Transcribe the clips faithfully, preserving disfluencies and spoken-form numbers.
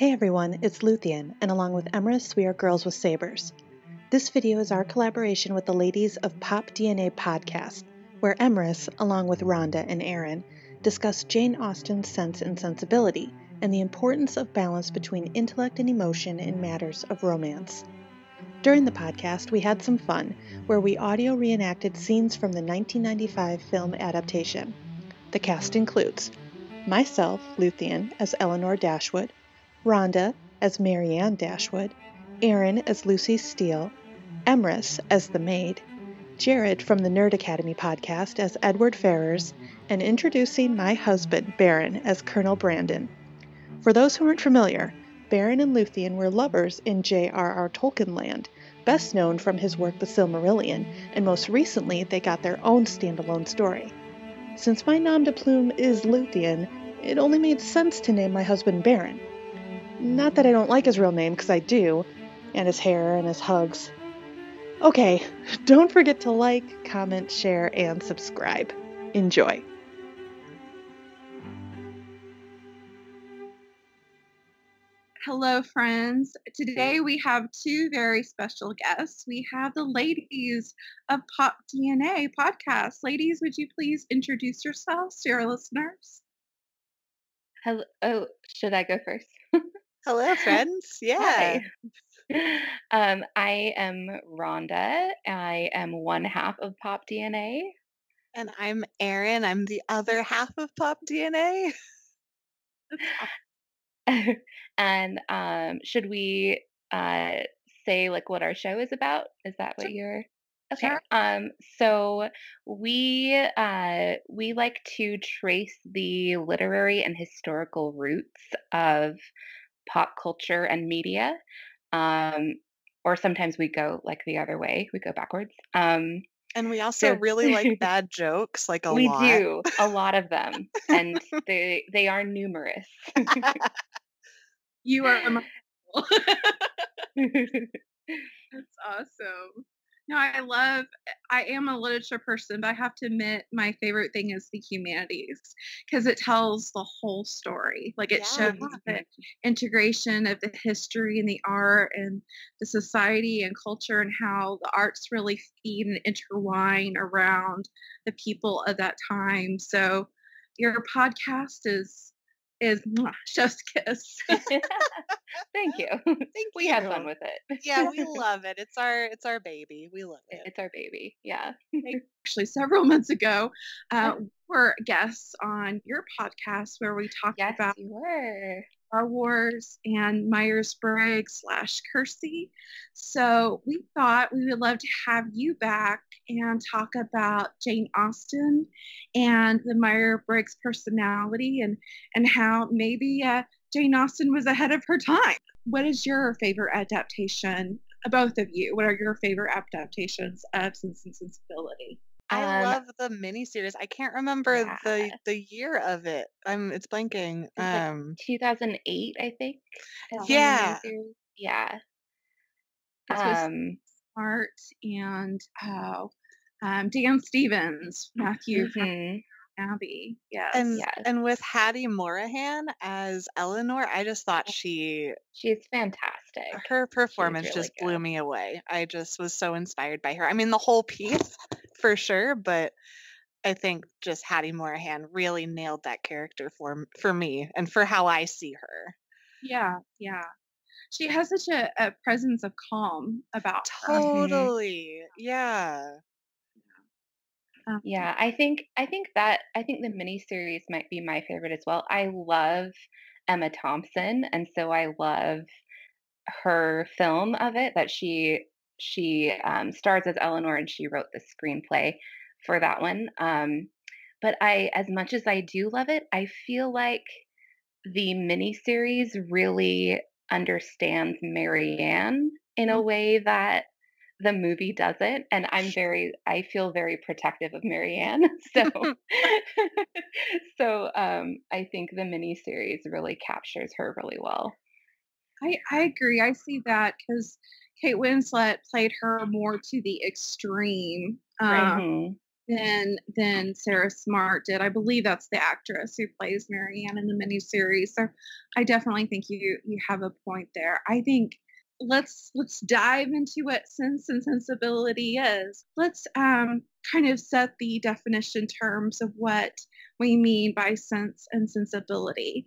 Hey everyone, it's Luthien, and along with Emrys, we are Girls with Sabers. This video is our collaboration with the Ladies of Pop D N A podcast, where Emrys, along with Rhonda and Aaron, discuss Jane Austen's Sense and Sensibility, and the importance of balance between intellect and emotion in matters of romance. During the podcast, we had some fun, where we audio reenacted scenes from the nineteen ninety-five film adaptation. The cast includes myself, Luthien, as Elinor Dashwood, Rhonda as Marianne Dashwood, Aaron as Lucy Steele, Emrys as the maid, Jared from the Nerd Academy podcast as Edward Ferrars, and introducing my husband, Beren, as Colonel Brandon. For those who aren't familiar, Beren and Luthien were lovers in J R R Tolkien land, best known from his work The Silmarillion, and most recently they got their own standalone story. Since my nom de plume is Luthien, it only made sense to name my husband Beren. Not that I don't like his real name, because I do, and his hair and his hugs. Okay, don't forget to like, comment, share, and subscribe. Enjoy. Hello, friends. Today we have two very special guests. We have the Ladies of Pop D N A podcast. Ladies, would you please introduce yourselves to your listeners? Hello. Oh, should I go first? Hello, friends. Yeah. Hi. Um, I am Rhonda. I am one half of Pop D N A. And I'm Aaron. I'm the other half of Pop D N A. And um, should we uh, say like what our show is about? Is that what sure. you're? Okay. Sure. Um, so we uh, we like to trace the literary and historical roots of pop culture and media, um, or sometimes we go like the other way, we go backwards. Um, and we also so, really like bad jokes, like a we lot. We do a lot of them, and they they are numerous. You are remarkable. That's awesome. No, I love, I am a literature person, but I have to admit my favorite thing is the humanities because it tells the whole story. Like it yeah. shows the integration of the history and the art and the society and culture and how the arts really feed and intertwine around the people of that time. So your podcast is, is chef's kiss. Thank you. Thank we you. Have fun with it. Yeah, we love it. It's our it's our baby. We love it. It's our baby. Yeah. Actually, several months ago, uh, we were guests on your podcast where we talked yes, about you were. Star Wars and Myers-Briggs slash Cursey. So we thought we would love to have you back and talk about Jane Austen and the Myers-Briggs personality and, and how maybe uh, Jane Austen was ahead of her time. What is your favorite adaptation, both of you? What are your favorite adaptations of Sense and Sensibility? I um, love the miniseries. I can't remember yeah. the the year of it. I'm it's blanking. It's um, like two thousand eight, I think. Yeah, yeah. This um, Smart and oh, um, Dan Stevens, Matthew mm-hmm. from Abbey. Yes, and yes. and with Hattie Morahan as Elinor, I just thought she she's fantastic. Her performance really just good. Blew me away. I just was so inspired by her. I mean, the whole piece. For sure, but I think just Hattie Morahan really nailed that character for for me and for how I see her. Yeah, yeah. She has such a, a presence of calm about totally. Her. Yeah. Yeah, I think I think that I think the miniseries might be my favorite as well. I love Emma Thompson, and so I love her film of it that she. She um, stars as Elinor, and she wrote the screenplay for that one. Um, but I, as much as I do love it, I feel like the miniseries really understands Marianne in a way that the movie doesn't. And I'm very, I feel very protective of Marianne. So, so um, I think the miniseries really captures her really well. I, I agree. I see that because Kate Winslet played her more to the extreme um, mm-hmm. than than Sarah Smart did. I believe that's the actress who plays Marianne in the miniseries. So I definitely think you you have a point there. I think let's let's dive into what Sense and Sensibility is. Let's um kind of set the definition terms of what we mean by sense and sensibility.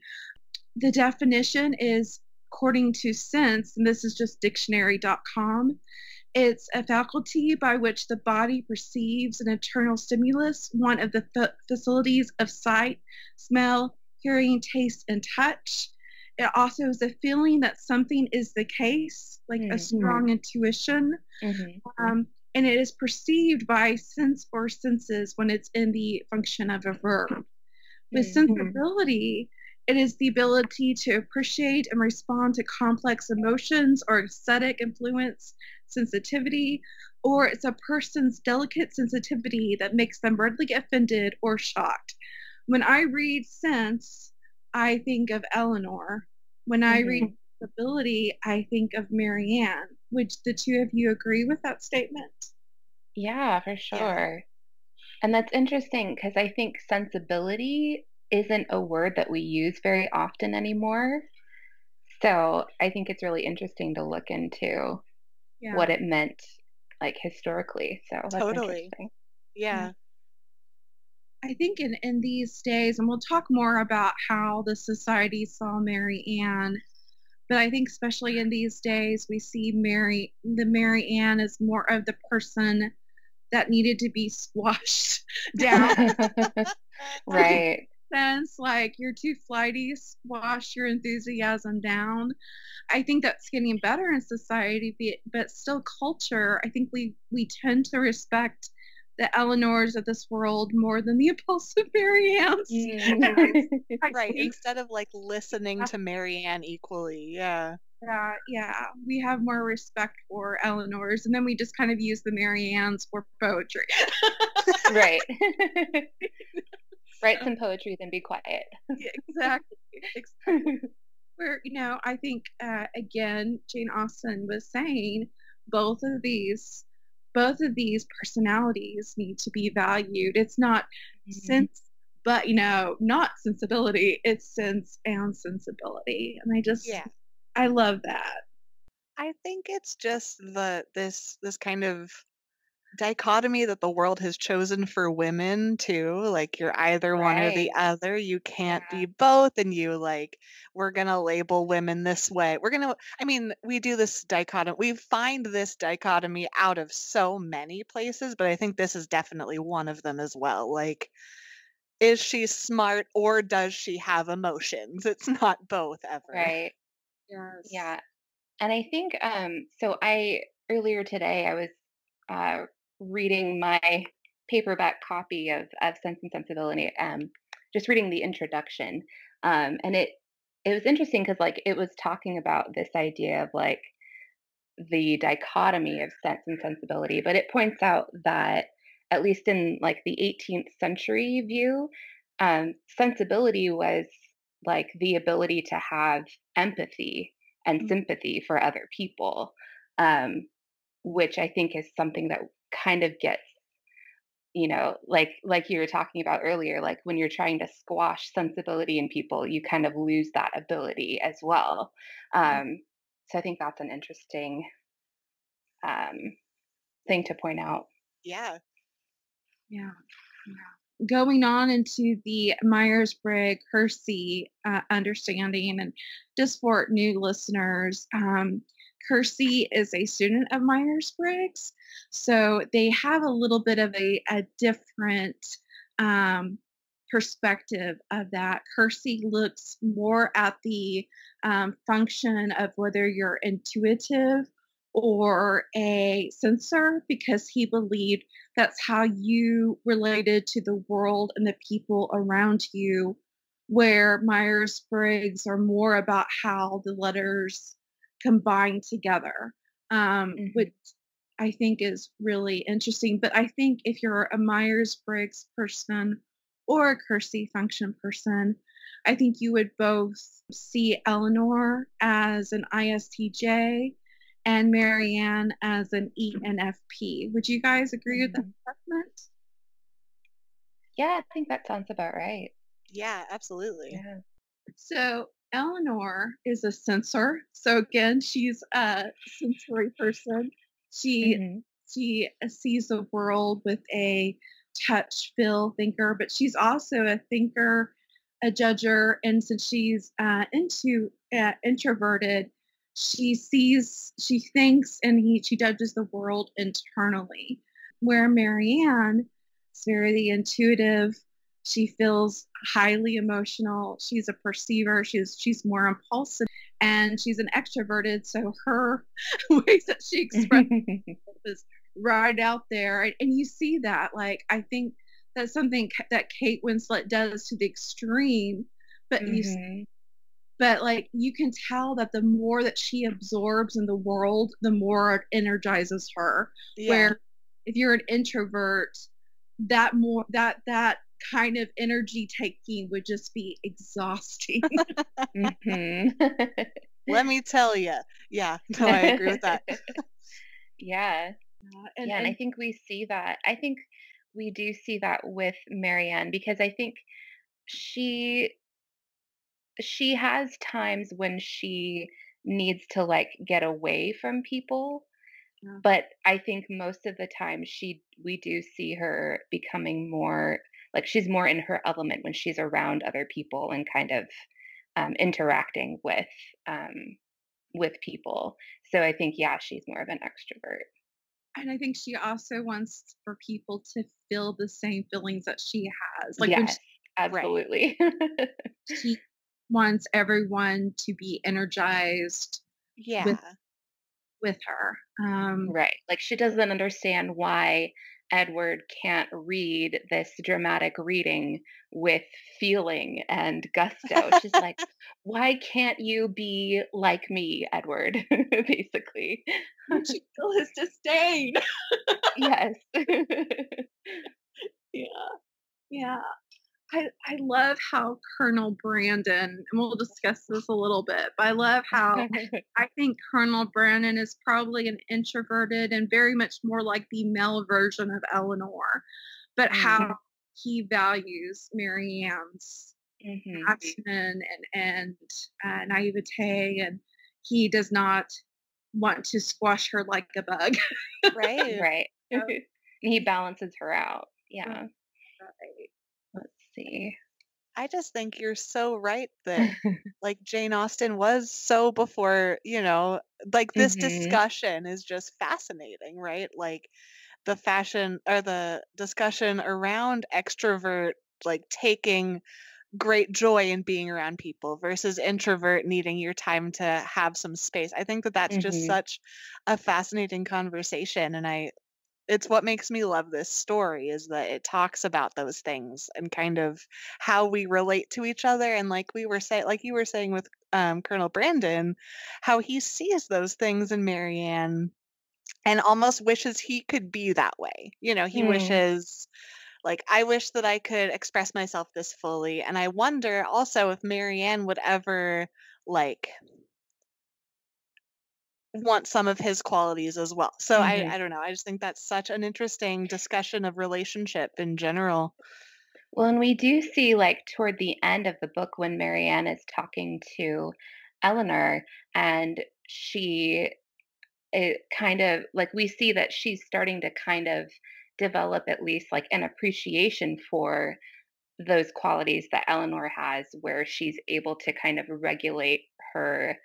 The definition is, according to sense, and this is just dictionary dot com, it's a faculty by which the body perceives an internal stimulus, one of the f- facilities of sight, smell, hearing, taste, and touch. It also is a feeling that something is the case, like mm-hmm. a strong intuition. Mm-hmm. Um, and it is perceived by sense or senses when it's in the function of a verb. With mm-hmm. sensibility, it is the ability to appreciate and respond to complex emotions or aesthetic influence, sensitivity, or it's a person's delicate sensitivity that makes them readily offended or shocked. When I read sense, I think of Elinor. When mm-hmm. I read sensibility, I think of Marianne. Would the two of you agree with that statement? Yeah, for sure. And that's interesting because I think sensibility isn't a word that we use very often anymore. So I think it's really interesting to look into yeah. what it meant, like, historically. So that's totally interesting. Yeah. I think in, in these days, and we'll talk more about how the society saw Marianne, but I think especially in these days, we see Mary, the Marianne as more of the person that needed to be squashed down. Right. Sense, like, you're too flighty, squash your enthusiasm down. I think that's getting better in society, but still culture, I think we we tend to respect the Elinors of this world more than the impulsive Mariannes. Mm-hmm. Right, instead of like listening yeah. to Marianne equally. Yeah. Yeah, yeah. We have more respect for Elinors, and then we just kind of use the Mariannes for poetry. Right. Write some poetry, then be quiet. Yeah, exactly. exactly. Where, you know, I think, uh, again, Jane Austen was saying both of these, both of these personalities need to be valued. It's not mm-hmm. sense, but, you know, not sensibility. It's sense and sensibility. And I just, yeah. I love that. I think it's just the, this, this kind of dichotomy that the world has chosen for women too, like you're either right. one or the other, you can't yeah. be both, and you like we're gonna label women this way, we're gonna I mean we do this dichotomy, we find this dichotomy out of so many places, but I think this is definitely one of them as well. Like, is she smart or does she have emotions? It's not both ever. Right. Yes. Yeah. And I think um so I earlier today I was uh reading my paperback copy of, of Sense and Sensibility, um, just reading the introduction. Um, and it, it was interesting because like it was talking about this idea of like the dichotomy of sense and sensibility, but it points out that at least in like the eighteenth century view, um, sensibility was like the ability to have empathy and mm-hmm. sympathy for other people. Um, which I think is something that kind of gets, you know, like like you were talking about earlier, like when you're trying to squash sensibility in people, you kind of lose that ability as well. Um, so I think that's an interesting um, thing to point out. Yeah. Yeah. yeah. Going on into the Myers-Briggs Hersey uh, understanding, and just for new listeners, um, Hersey is a student of Myers-Briggs, so they have a little bit of a, a different um, perspective of that. Hersey looks more at the um, function of whether you're intuitive or a sensor, because he believed that's how you related to the world and the people around you, where Myers-Briggs are more about how the letters combined together, um, mm-hmm. which I think is really interesting. But I think if you're a Myers-Briggs person or a Hersey function person, I think you would both see Elinor as an I S T J and Marianne as an E N F P. Would you guys agree mm-hmm. with that assessment? Yeah, I think that sounds about right. Yeah, absolutely. Yeah. So Elinor is a censor. So again, she's a sensory person. She mm-hmm. she sees the world with a touch, feel thinker, but she's also a thinker, a judger, and since she's uh, into uh, introverted, she sees, she thinks, and he, she judges the world internally. Where Marianne is very intuitive. She feels highly emotional. She's a perceiver. She's she's more impulsive, and she's an extroverted. So her ways that she expresses is right out there, and, and you see that. Like, I think that's something that Kate Winslet does to the extreme, but mm-hmm. you see, but like you can tell that the more that she absorbs in the world, the more it energizes her. Yeah. Where if you're an introvert, that more that that kind of energy taking would just be exhausting. mm-hmm. Let me tell you. Yeah, no, I agree with that. Yeah. Uh, and, yeah, and, and I think we see that. I think we do see that with Marianne, because I think she she has times when she needs to like get away from people. Yeah. But I think most of the time she we do see her becoming more like she's more in her element when she's around other people and kind of um, interacting with um, with people. So I think, yeah, she's more of an extrovert. And I think she also wants for people to feel the same feelings that she has. Like, yes, when she, absolutely. Right. She wants everyone to be energized. Yeah. With, with her. Um, right. Like she doesn't understand why Edward can't read this dramatic reading with feeling and gusto. She's like, why can't you be like me, Edward? Basically. Don't you feel his disdain? Yes. Yeah. Yeah. I, I love how Colonel Brandon, and we'll discuss this a little bit, but I love how I think Colonel Brandon is probably an introverted and very much more like the male version of Elinor, but mm-hmm. how he values Marianne's mm-hmm. action and, and uh, naivete, and he does not want to squash her like a bug. Right. Right. So, he balances her out. Yeah. Right. See. I just think you're so right that like Jane Austen was so before, you know, like this mm-hmm. discussion is just fascinating, right? Like the fashion or the discussion around extrovert, like taking great joy in being around people versus introvert needing your time to have some space. I think that that's mm-hmm. just such a fascinating conversation. And I It's what makes me love this story is that it talks about those things and kind of how we relate to each other. And like we were saying, like you were saying with um, Colonel Brandon, how he sees those things in Marianne and almost wishes he could be that way. You know, he mm. wishes like, I wish that I could express myself this fully. And I wonder also if Marianne would ever like want some of his qualities as well. So mm-hmm. I, I don't know. I just think that's such an interesting discussion of relationship in general. Well, and we do see like toward the end of the book when Marianne is talking to Elinor and she it kind of like we see that she's starting to kind of develop at least like an appreciation for those qualities that Elinor has, where she's able to kind of regulate her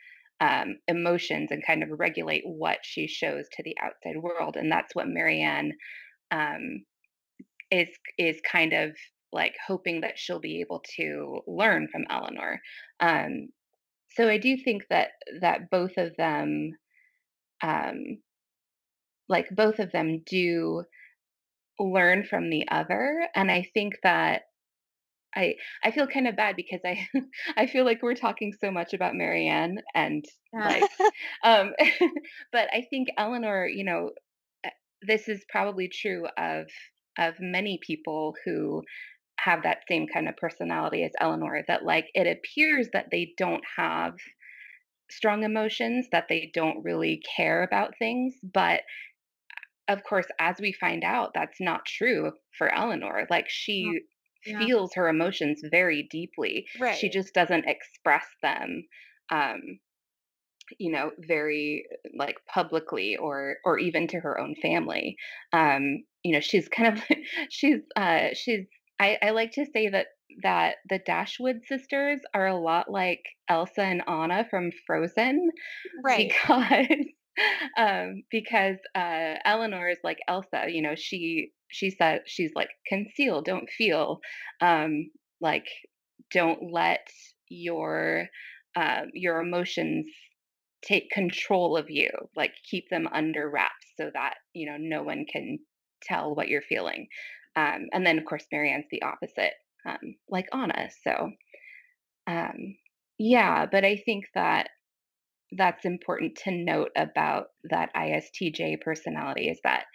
Um, emotions and kind of regulate what she shows to the outside world. And that's what Marianne um, is is kind of like hoping that she'll be able to learn from Elinor. Um, so I do think that that both of them, um, like both of them do learn from the other. And I think that I, I feel kind of bad because I I feel like we're talking so much about Marianne and yeah. like, um, but I think Elinor, you know, this is probably true of of many people who have that same kind of personality as Elinor, that like it appears that they don't have strong emotions, that they don't really care about things, but of course, as we find out, that's not true for Elinor. Like she. Yeah. yeah. feels her emotions very deeply. Right. She just doesn't express them, um, you know, very like publicly or or even to her own family. Um, you know, she's kind of she's uh, she's. I, I like to say that that the Dashwood sisters are a lot like Elsa and Anna from Frozen, right? Because um, because uh, Elinor is like Elsa. You know, she she said she's like conceal, don't feel, um, like don't let your uh, your emotions take control of you. Like keep them under wraps so that you know no one can tell what you're feeling. Um, and then, of course, Marianne's the opposite, um, like Anna. So, um, yeah, but I think that that's important to note about that I S T J personality is that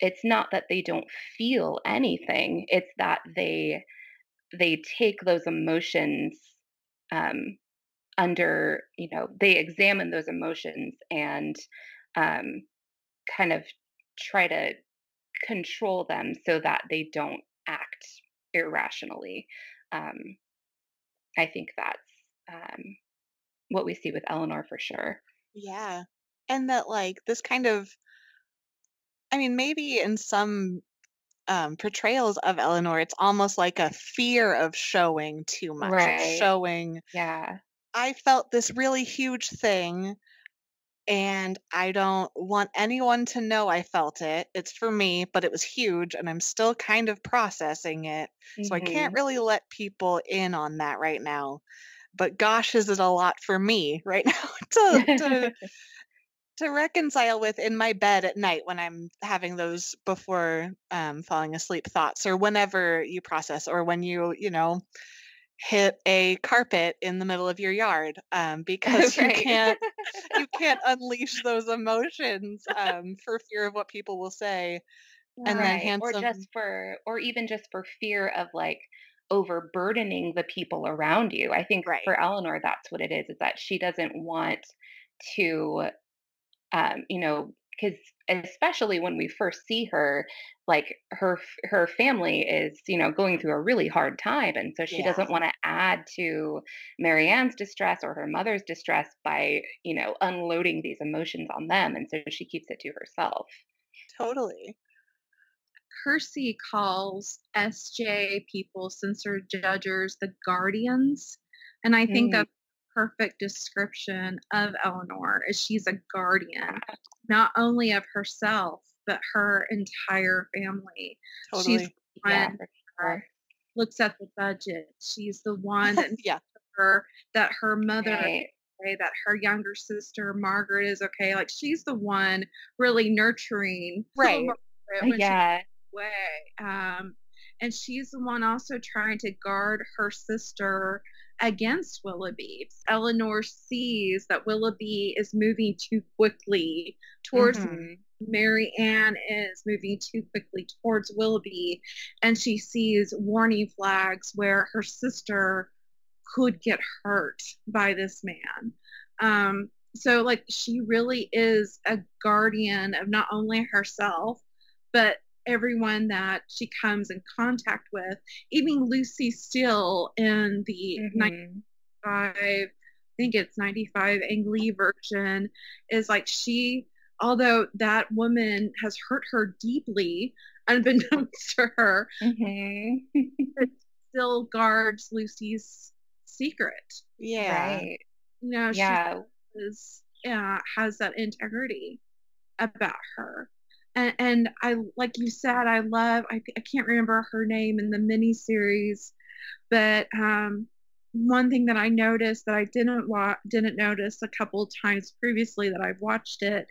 it's not that they don't feel anything. It's that they they take those emotions um, under, you know, they examine those emotions and um, kind of try to control them so that they don't act irrationally. Um, I think that's um, what we see with Elinor for sure. Yeah. And that like this kind of, I mean, maybe in some um, portrayals of Elinor, it's almost like a fear of showing too much. Right. Showing. Yeah. I felt this really huge thing, and I don't want anyone to know I felt it. It's for me, but it was huge, and I'm still kind of processing it. Mm-hmm. So I can't really let people in on that right now. But gosh, is it a lot for me right now to to, to reconcile with in my bed at night when I'm having those before um, falling asleep thoughts, or whenever you process, or when you, you know, hit a carpet in the middle of your yard, um, because right. you can't you can't unleash those emotions um, for fear of what people will say, and right. then handsome... or just for or even just for fear of like overburdening the people around you. I think right. for Elinor, that's what it is. Is that she doesn't want to, um, you know, because especially when we first see her, like her her family is, you know, going through a really hard time, and so she yeah. doesn't want to add to Marianne's distress or her mother's distress by, you know, unloading these emotions on them, and so she keeps it to herself. Totally. Hersey calls S J people, censor judgers, the guardians, and I think mm. that's perfect description of Elinor is she's a guardian, not only of herself, but her entire family. Totally. She's the yeah, one sure. looks at the budget. She's the one that yeah. her, that her mother, right. okay, that her younger sister, Margaret, is okay. Like she's the one really nurturing. Right. When yeah. she's away. Um, and she's the one also trying to guard her sister against Willoughby. Elinor sees that Willoughby is moving too quickly towards mm-hmm. Marianne is moving too quickly towards Willoughby, and she sees warning flags where her sister could get hurt by this man. Um, so like she really is a guardian of not only herself, but everyone that she comes in contact with, even Lucy Steele in the mm-hmm. ninety-five, I think it's ninety-five Ang Lee version, is like she, although that woman has hurt her deeply, unbeknownst to her, mm-hmm. it still guards Lucy's secret. Yeah. Right? You know, yeah. she is, yeah, has that integrity about her. And, and I, like you said, I love, I, I can't remember her name in the miniseries, but um, one thing that I noticed that I didn't wa- didn't notice a couple of times previously that I've watched it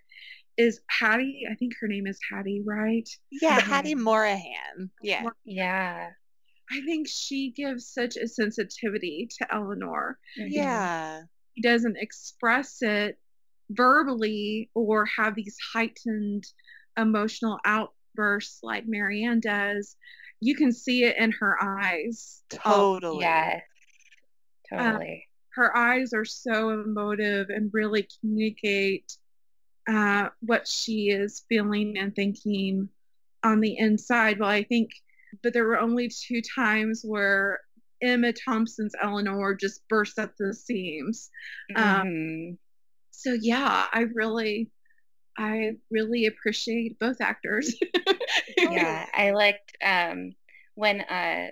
is Hattie, I think her name is Hattie, right? Yeah, um, Hattie Morahan. Yeah. Yeah. I think she gives such a sensitivity to Elinor. Yeah. She doesn't express it verbally or have these heightened emotional outbursts like Marianne does. You can see it in her eyes. Totally. Yes. Totally. Um, her eyes are so emotive and really communicate uh, what she is feeling and thinking on the inside. Well, I think But there were only two times where Emma Thompson's Elinor just burst at the seams. Mm-hmm. Um, so yeah, I really, I really appreciate both actors. Yeah, I liked um, when uh,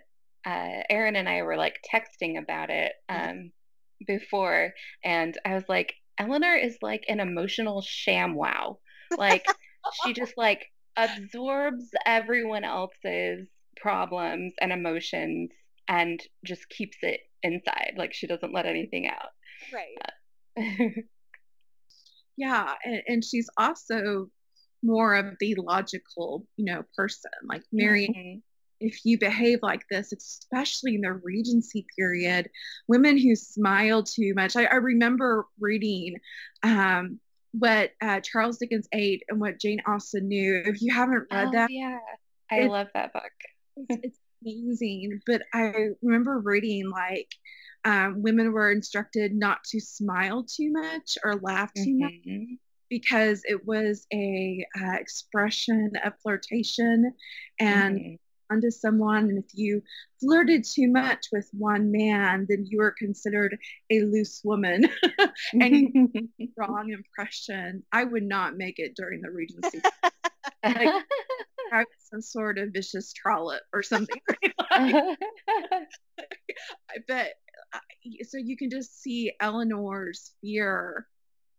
uh, Aaron and I were like texting about it um, before, and I was like, Elinor is like an emotional ShamWow. Like she just like absorbs everyone else's problems and emotions and just keeps it inside. Like she doesn't let anything out. Right. Yeah. And, and she's also more of the logical, you know, person. Like Marianne, mm-hmm. if you behave like this, especially in the Regency period, women who smile too much. I, I remember reading um, what uh, Charles Dickens ate and what Jane Austen knew. If you haven't read oh, that. Yeah, I it, love that book. it's, it's amazing. But I remember reading like um, women were instructed not to smile too much or laugh too mm-hmm. much, because it was a uh, expression of flirtation and mm-hmm. onto someone, and if you flirted too much with one man, then you were considered a loose woman. And wrong impression. I would not make it during the Regency. Like, have some sort of vicious trollop or something. I bet. So you can just see Elinor's fear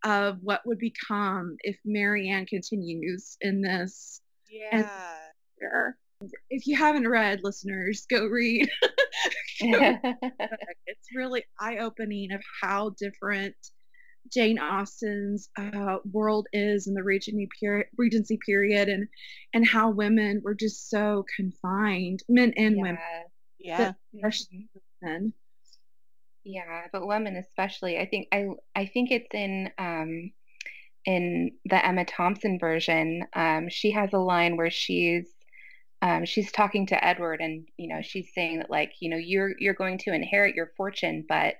of what would become if Marianne continues in this. Yeah. Fear. If you haven't read, listeners, go read. go it's really eye-opening of how different Jane Austen's uh, world is in the Regency period, Regency period, and and how women were just so confined, men and yeah. women. Yeah, especially women. Yeah, but women especially. I think I I think it's in um in the Emma Thompson version. Um, she has a line where she's. Um, she's talking to Edward, and you know she's saying that like you know you're you're going to inherit your fortune, but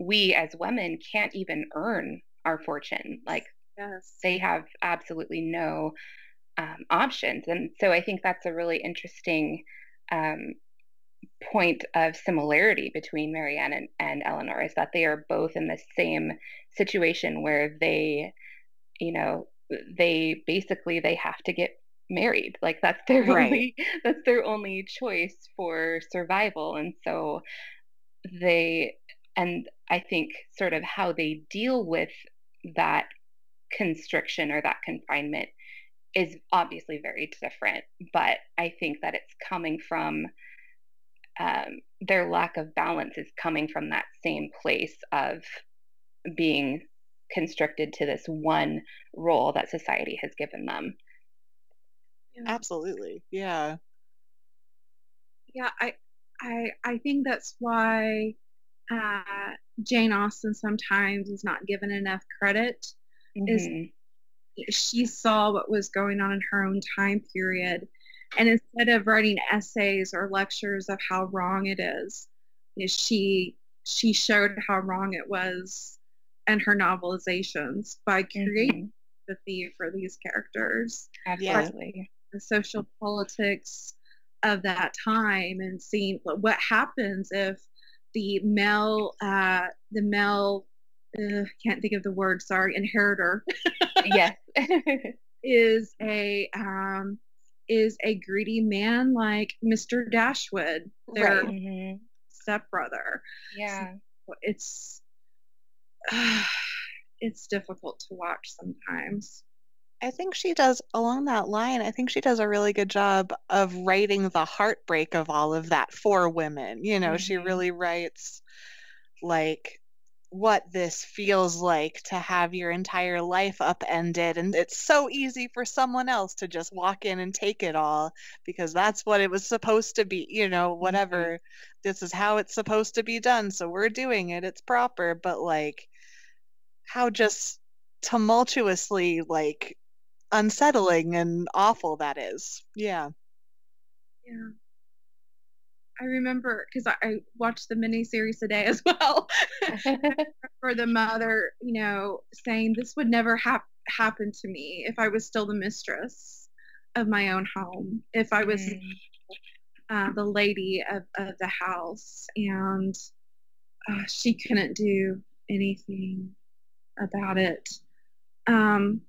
we as women can't even earn our fortune. Like yes. they have absolutely no um, options, and so I think that's a really interesting um, point of similarity between Marianne and, and Elinor, is that they are both in the same situation where they, you know, they basically they have to get married. Like that's their right. only that's their only choice for survival, and so they and I think sort of how they deal with that constriction or that confinement is obviously very different, but I think that it's coming from um, their lack of balance is coming from that same place of being constricted to this one role that society has given them. Yeah. Absolutely. Yeah. Yeah. I, I, I think that's why, uh, Jane Austen sometimes is not given enough credit. Mm-hmm. Is she saw what was going on in her own time period. And instead of writing essays or lectures of how wrong it is, you know, she, she showed how wrong it was in her novelizations by creating mm-hmm. empathy for these characters. Absolutely. Like, the social politics of that time, and seeing what happens if the male, uh, the male, uh, can't think of the word, sorry, inheritor, yes, is a um, is a greedy man like Mister Dashwood, their right. mm-hmm. stepbrother. Yeah, so it's uh, it's difficult to watch sometimes. I think she does, along that line, I think she does a really good job of writing the heartbreak of all of that for women. You know, mm-hmm. she really writes, like, what this feels like to have your entire life upended. And it's so easy for someone else to just walk in and take it all, because that's what it was supposed to be. You know, whatever, mm-hmm. this is how it's supposed to be done, so we're doing it. It's proper. But, like, how just tumultuously, like, unsettling and awful that is. Yeah. Yeah. I remember, because I, I watched the miniseries today as well. For the mother, you know, saying this would never hap- happen to me if I was still the mistress of my own home. If I was mm. uh, the lady of, of the house, and uh, she couldn't do anything about it. Um,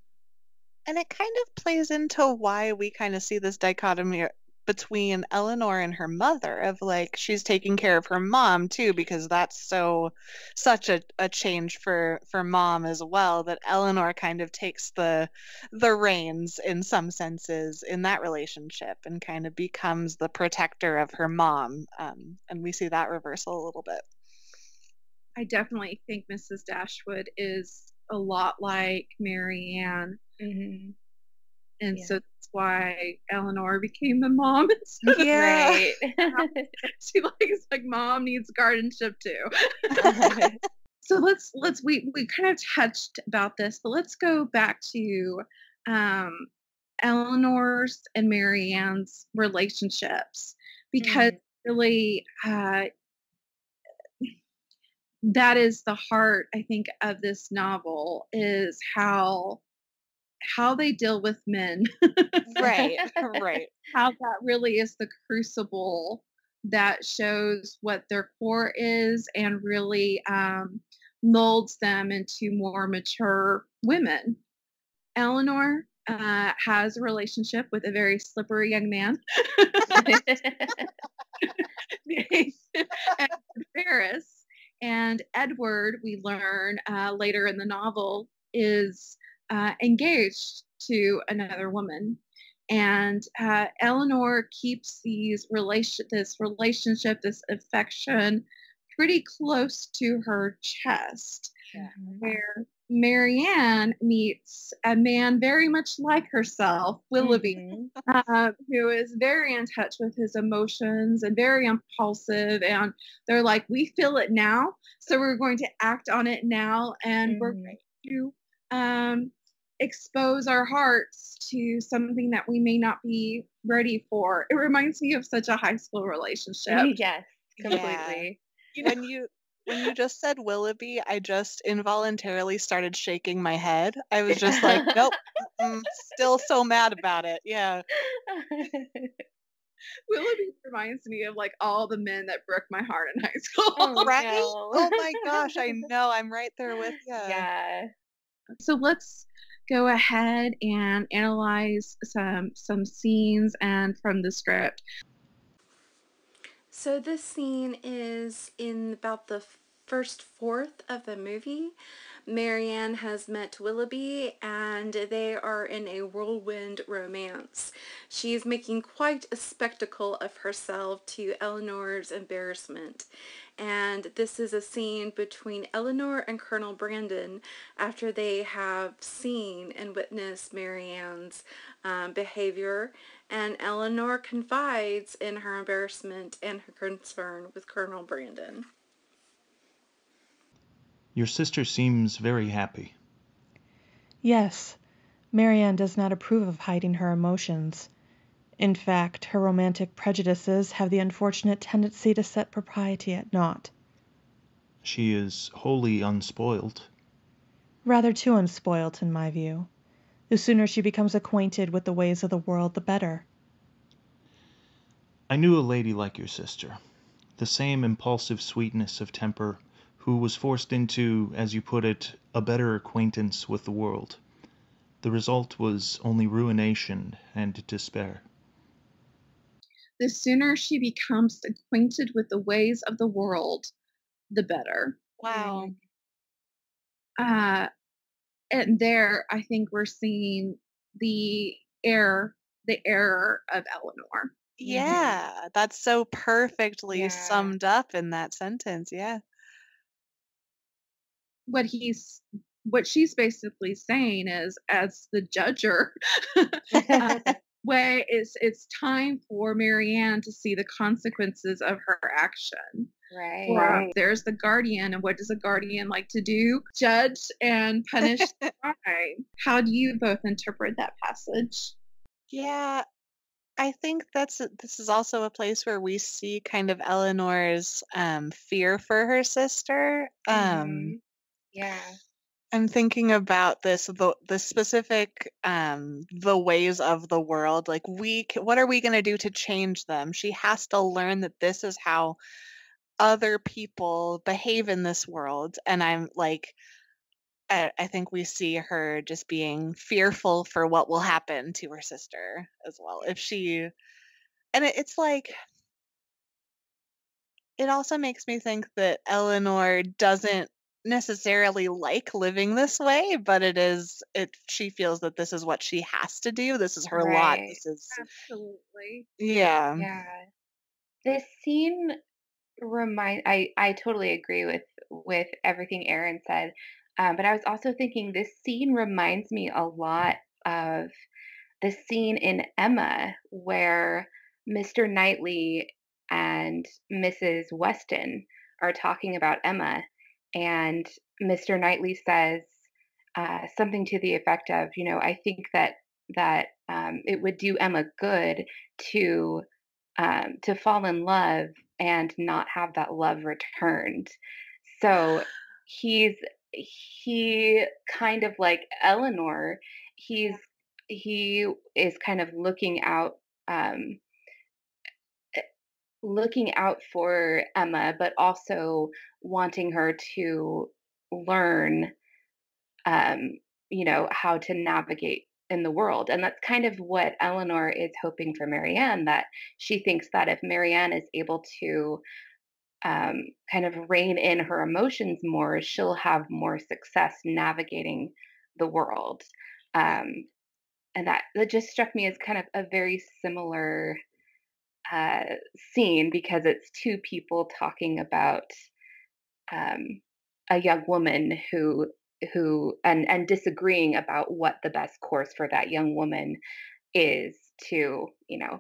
and it kind of plays into why we kind of see this dichotomy between Elinor and her mother, of like, she's taking care of her mom too, because that's so such a, a change for for mom as well, that Elinor kind of takes the the reins in some senses in that relationship and kind of becomes the protector of her mom, um, and we see that reversal a little bit. I definitely think Missus Dashwood is a lot like Marianne, mm-hmm. and yeah. so why Elinor became the mom. Yeah. Right. She likes like mom needs guardianship too. So let's let's we we kind of touched about this, but let's go back to um Elinor's and Marianne's relationships, because mm. really uh that is the heart, I think, of this novel, is how how they deal with men. Right, right. How that really is the crucible that shows what their core is and really um, molds them into more mature women. Elinor uh, has a relationship with a very slippery young man. And Ferrars. And Edward, we learn uh, later in the novel, is Uh, engaged to another woman, and uh, Elinor keeps these relation this relationship, this affection, pretty close to her chest. Yeah. Where Marianne meets a man very much like herself, Willoughby, mm-hmm. uh, who is very in touch with his emotions and very impulsive, and they're like, we feel it now, so we're going to act on it now, and mm-hmm. we're going to um expose our hearts to something that we may not be ready for. It reminds me of such a high school relationship. Yes, completely. Yeah. You know? When you when you just said Willoughby, I just involuntarily started shaking my head. I was just like, nope, I'm still so mad about it. Yeah. Willoughby reminds me of like all the men that broke my heart in high school. Oh, right? No. Oh my gosh, I know. I'm right there with you. Yeah. So let's go ahead and analyze some some scenes and from the script. So this scene is in about the first fourth of the movie. Marianne has met Willoughby and they are in a whirlwind romance. She's making quite a spectacle of herself to Elinor's embarrassment. And this is a scene between Elinor and Colonel Brandon after they have seen and witnessed Marianne's um, behavior. And Elinor confides in her embarrassment and her concern with Colonel Brandon. Your sister seems very happy. Yes, Marianne does not approve of hiding her emotions. In fact, her romantic prejudices have the unfortunate tendency to set propriety at naught. She is wholly unspoiled. Rather too unspoiled, in my view. The sooner she becomes acquainted with the ways of the world, the better. I knew a lady like your sister, the same impulsive sweetness of temper, who was forced into, as you put it, a better acquaintance with the world. The result was only ruination and despair. The sooner she becomes acquainted with the ways of the world, the better. Wow. Uh, and there, I think we're seeing the error, the error of Elinor. Yeah, that's so perfectly yeah. summed up in that sentence. Yeah. What he's, what she's basically saying is, as the judger, uh, way it's it's time for Marianne to see the consequences of her action. Right. Or, right. There's the guardian, and what does a guardian like to do? Judge and punish the crime. How do you both interpret that passage? Yeah. I think that's this is also a place where we see kind of Elinor's um, fear for her sister. Um, mm-hmm. Yeah. I'm thinking about this, the, the specific, um, the ways of the world, like we, what are we going to do to change them? She has to learn that this is how other people behave in this world. And I'm like, I, I think we see her just being fearful for what will happen to her sister as well. If she, and it, it's like, it also makes me think that Elinor doesn't necessarily like living this way, but it is it she feels that this is what she has to do. This is her right. lot. This is absolutely yeah. Yeah. This scene remind I, I totally agree with with everything Aaron said. Um, but I was also thinking this scene reminds me a lot of the scene in Emma where Mister Knightley and Missus Weston are talking about Emma. And Mister Knightley says uh, something to the effect of, you know, I think that that um, it would do Emma good to um, to fall in love and not have that love returned. So he's he kind of like Elinor. He's he is kind of looking out. Um, looking out for Emma, but also wanting her to learn, um, you know, how to navigate in the world. And that's kind of what Elinor is hoping for Marianne, that she thinks that if Marianne is able to um, kind of rein in her emotions more, she'll have more success navigating the world. Um, and that, that just struck me as kind of a very similar uh scene, because it's two people talking about um a young woman who who and and disagreeing about what the best course for that young woman is to, you know,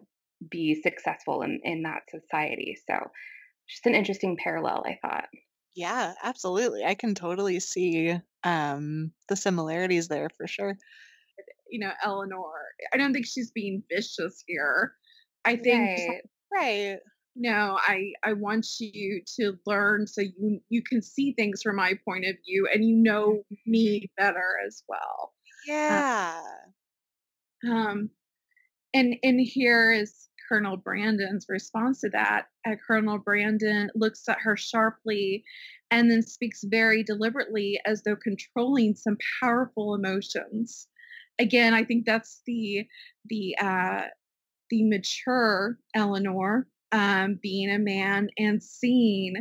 be successful in in that society. So just an interesting parallel, I thought. Yeah, absolutely. I can totally see um the similarities there for sure. You know, Elinor, I don't think she's being vicious here. I think, right. right. No, I, I want you to learn so you you can see things from my point of view and you know me better as well. Yeah. Um, um and and here is Colonel Brandon's response to that. Uh, Colonel Brandon looks at her sharply and then speaks very deliberately as though controlling some powerful emotions. Again, I think that's the the uh the mature Elinor um, being a man and seeing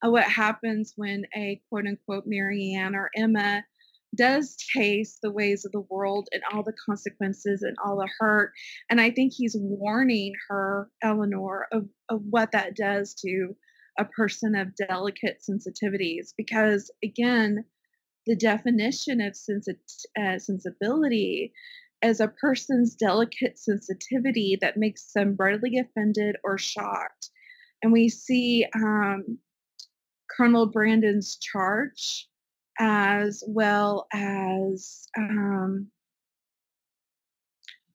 uh, what happens when a quote unquote Marianne or Emma does taste the ways of the world and all the consequences and all the hurt. And I think he's warning her, Elinor, of, of what that does to a person of delicate sensitivities, because again, the definition of sensi- uh, sensibility as a person's delicate sensitivity that makes them readily offended or shocked. And we see um, Colonel Brandon's charge as well as, um,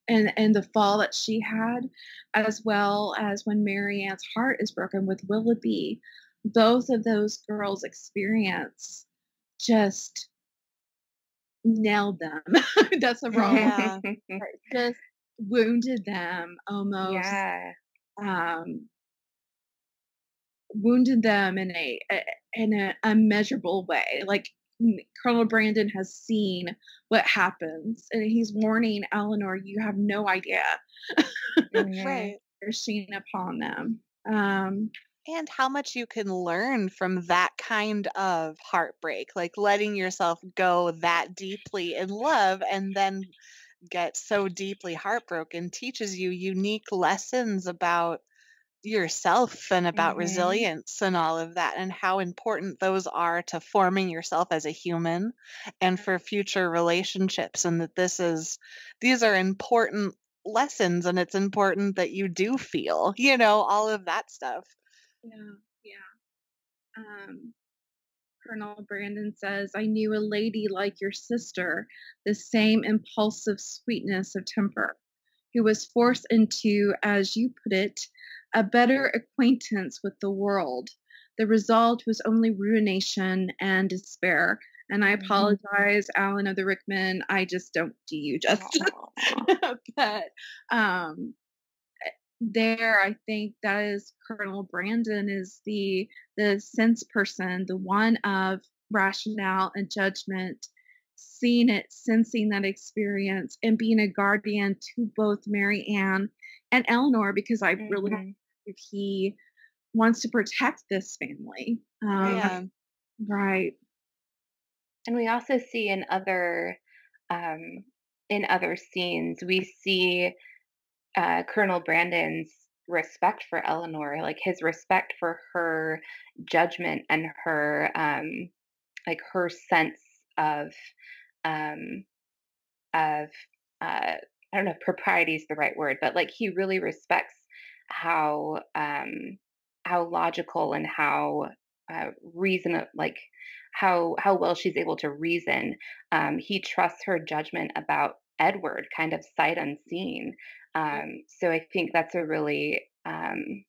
and, and the fall that she had, as well as when Marianne's heart is broken with Willoughby. Both of those girls' experience just nailed them. That's the wrong yeah. word. Just wounded them almost. Yeah. Um, wounded them in a, a in an unmeasurable way. Like Colonel Brandon has seen what happens, and he's warning Elinor, "You have no idea." Mm-hmm. Right. They're seen upon them. Um, And how much you can learn from that kind of heartbreak, like letting yourself go that deeply in love and then get so deeply heartbroken teaches you unique lessons about yourself and about mm-hmm. resilience and all of that, and how important those are to forming yourself as a human and for future relationships, and that this is, these are important lessons and it's important that you do feel, you know, all of that stuff. Yeah, yeah. Um, Colonel Brandon says, "I knew a lady like your sister, the same impulsive sweetness of temper, who was forced into, as you put it, a better acquaintance with the world. The result was only ruination and despair, And I apologize, mm-hmm. Alan of the Rickman. I just don't do you justice. But um, there, I think that is Colonel Brandon is the the sense person, the one of rationale and judgment, seeing it, sensing that experience, and being a guardian to both Marianne and Elinor, because I mm-hmm. really don't think he wants to protect this family. Um, yeah. Right. And we also see in other, um, in other scenes, we see uh, Colonel Brandon's respect for Elinor, like his respect for her judgment and her, um, like her sense of, um, of uh, I don't know if propriety is the right word, but like he really respects how, um, how logical and how uh, reason, like. How how well she's able to reason. Um, he trusts her judgment about Edward, kind of sight unseen. Um, so I think that's a really um,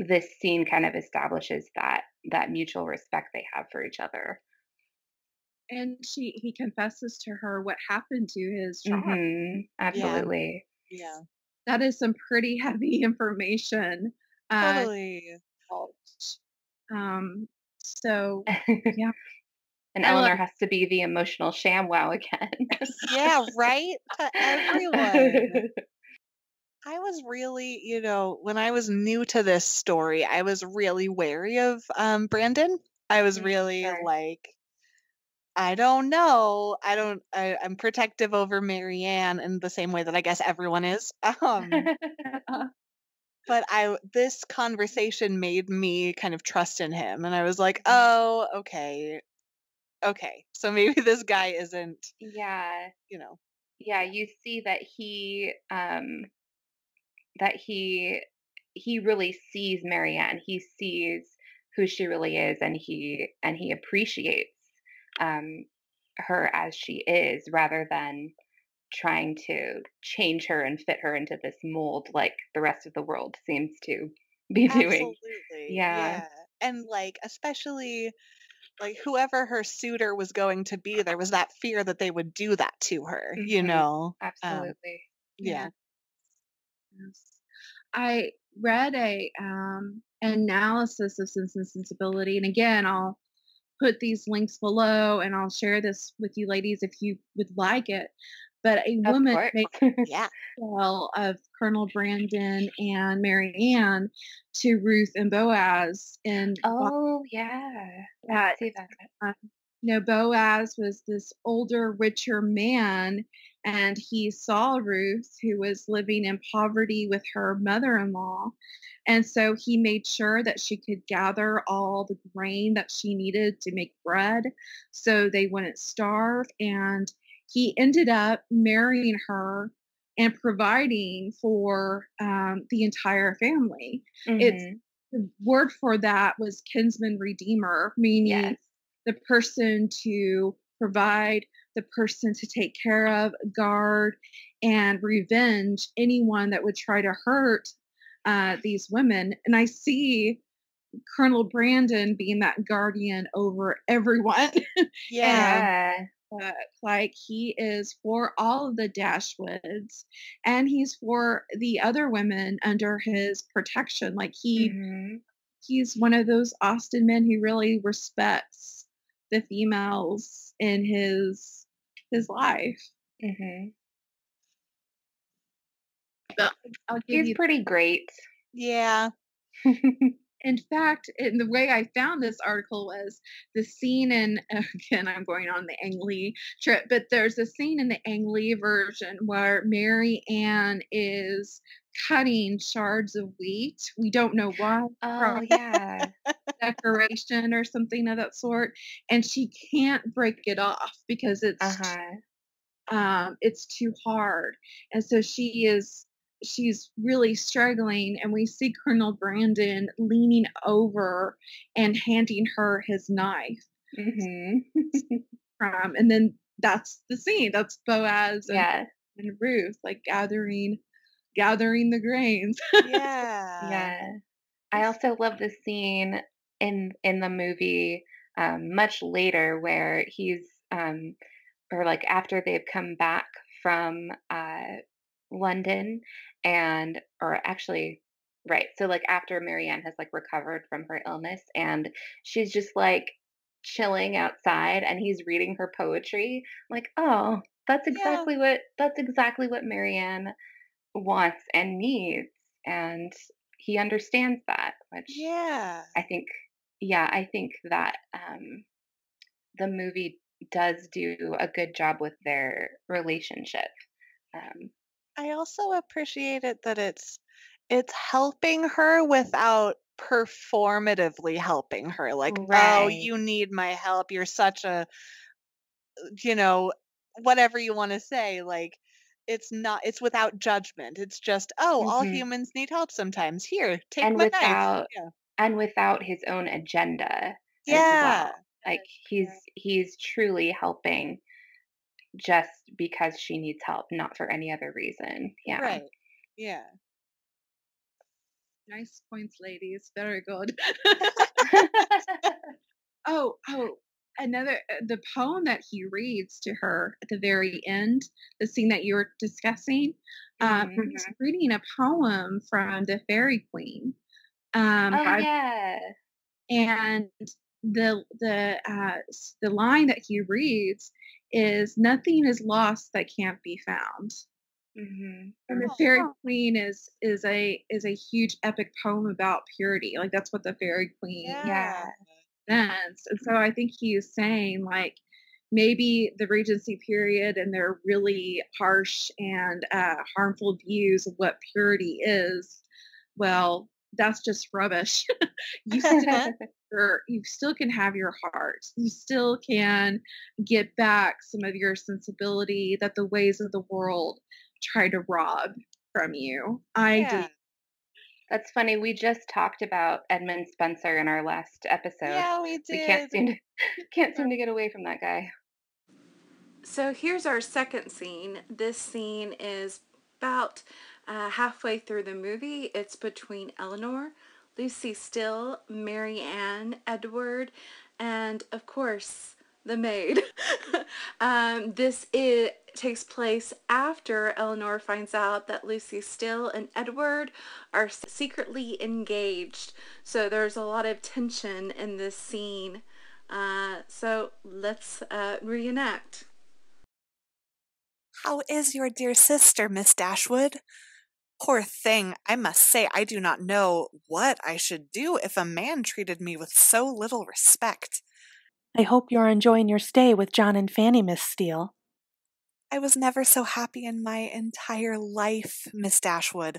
this scene kind of establishes that that mutual respect they have for each other. And she he confesses to her what happened to his child. Mm-hmm. Absolutely, yeah. yeah. That is some pretty heavy information. Totally. Uh, um. So, yeah. And Elinor like, has to be the emotional sham wow again. Yeah, right? To everyone. I was really, you know, when I was new to this story, I was really wary of um, Brandon. I was really sure. like, I don't know. I don't, I, I'm protective over Marianne in the same way that I guess everyone is. Um, But I, this conversation made me kind of trust in him. And I was like, oh, okay. Okay. So maybe this guy isn't, yeah, you know. Yeah. You see that he, um, that he, he really sees Marianne. He sees who she really is. And he, and he appreciates, um, her as she is rather than trying to change her and fit her into this mold like the rest of the world seems to be doing. Absolutely. Yeah. yeah. And like, especially like whoever her suitor was going to be, there was that fear that they would do that to her, mm-hmm. you know? Absolutely. Um, yeah. yeah. I read a um, analysis of Sense and Sensibility. And again, I'll put these links below and I'll share this with you ladies if you would like it. But a woman makes a yeah. parallel of Colonel Brandon and Marianne to Ruth and Boaz. And oh, Boaz. yeah. That, see that. Um, you know, Boaz was this older, richer man, and he saw Ruth, who was living in poverty with her mother-in-law. And so he made sure that she could gather all the grain that she needed to make bread so they wouldn't starve. And he ended up marrying her and providing for um, the entire family. Mm-hmm. It's the word for that was kinsman redeemer, meaning yes. the person to provide, the person to take care of, guard, and revenge anyone that would try to hurt uh, these women. And I see Colonel Brandon being that guardian over everyone. Yeah. and, But, like he is for all of the Dashwoods, and he's for the other women under his protection. Like he, mm-hmm. he's one of those Austen men who really respects the females in his his life. Mm-hmm. But I'll give he's pretty great. Yeah. In fact, in the way I found this article was the scene in, again, I'm going on the Ang Lee trip, but there's a scene in the Ang Lee version where Marianne is cutting shards of wheat. We don't know why. Oh, yeah. Decoration or something of that sort. And she can't break it off because it's, uh-huh. um, it's too hard. And so she is... she's really struggling, and we see Colonel Brandon leaning over and handing her his knife. Mm-hmm. um, and then that's the scene. That's Boaz and, yeah. and Ruth, like gathering, gathering the grains. yeah. Yeah. I also love the scene in in the movie um, much later, where he's, um, or like after they've come back from uh, London and, or actually, right. So like after Marianne has like recovered from her illness and she's just like chilling outside and he's reading her poetry, I'm like, oh, that's exactly yeah. what, that's exactly what Marianne wants and needs. And he understands that, which yeah. I think, yeah, I think that um, the movie does do a good job with their relationship. Um, I also appreciate it that it's, it's helping her without performatively helping her. Like, right. oh, you need my help. You're such a, you know, whatever you want to say, like, it's not, it's without judgment. It's just, oh, mm-hmm. all humans need help sometimes. Here, take and my without, knife. Yeah. And without his own agenda. Yeah. As well. Like he's, he's truly helping just because she needs help, not for any other reason. Yeah. Right. Yeah. Nice points, ladies. Very good. oh, oh. Another, the poem that he reads to her at the very end, the scene that you were discussing, um, mm-hmm. he's reading a poem from the Fairy Queen. Um, oh, I, yeah. And the, the, uh, the line that he reads is, "Nothing is lost that can't be found." Mm-hmm. And the Fairy Queen is is a is a huge epic poem about purity. Like that's what the Fairy Queen yeah. yeah. sense. And so I think he is saying, like, maybe the Regency period and their really harsh and uh, harmful views of what purity is, well, that's just rubbish. you, still, or you still can have your heart. You still can get back some of your sensibility that the ways of the world try to rob from you. I yeah. do. That's funny. We just talked about Edmund Spenser in our last episode. Yeah, we did. We can't seem to, can't seem to get away from that guy. So here's our second scene. This scene is about uh, halfway through the movie. It's between Elinor, Lucy Steele, Marianne, Edward, and of course, the maid. um, this is... takes place after Elinor finds out that Lucy Steele and Edward are secretly engaged. So there's a lot of tension in this scene. Uh, so let's uh, reenact. How is your dear sister, Miss Dashwood? Poor thing, I must say I do not know what I should do if a man treated me with so little respect. I hope you're enjoying your stay with John and Fanny, Miss Steele. I was never so happy in my entire life, Miss Dashwood.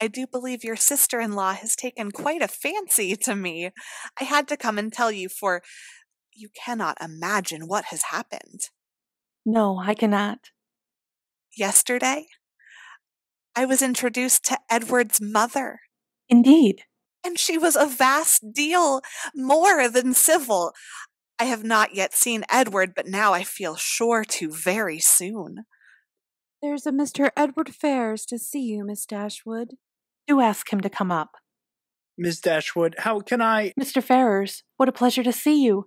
I do believe your sister-in-law has taken quite a fancy to me. I had to come and tell you, for you cannot imagine what has happened. No, I cannot. Yesterday, I was introduced to Edward's mother. Indeed. And she was a vast deal more than civil. I have not yet seen Edward, but now I feel sure to very soon. There's a Mister Edward Ferrars to see you, Miss Dashwood. Do ask him to come up. Miss Dashwood, how can I... Mister Ferrars, what a pleasure to see you.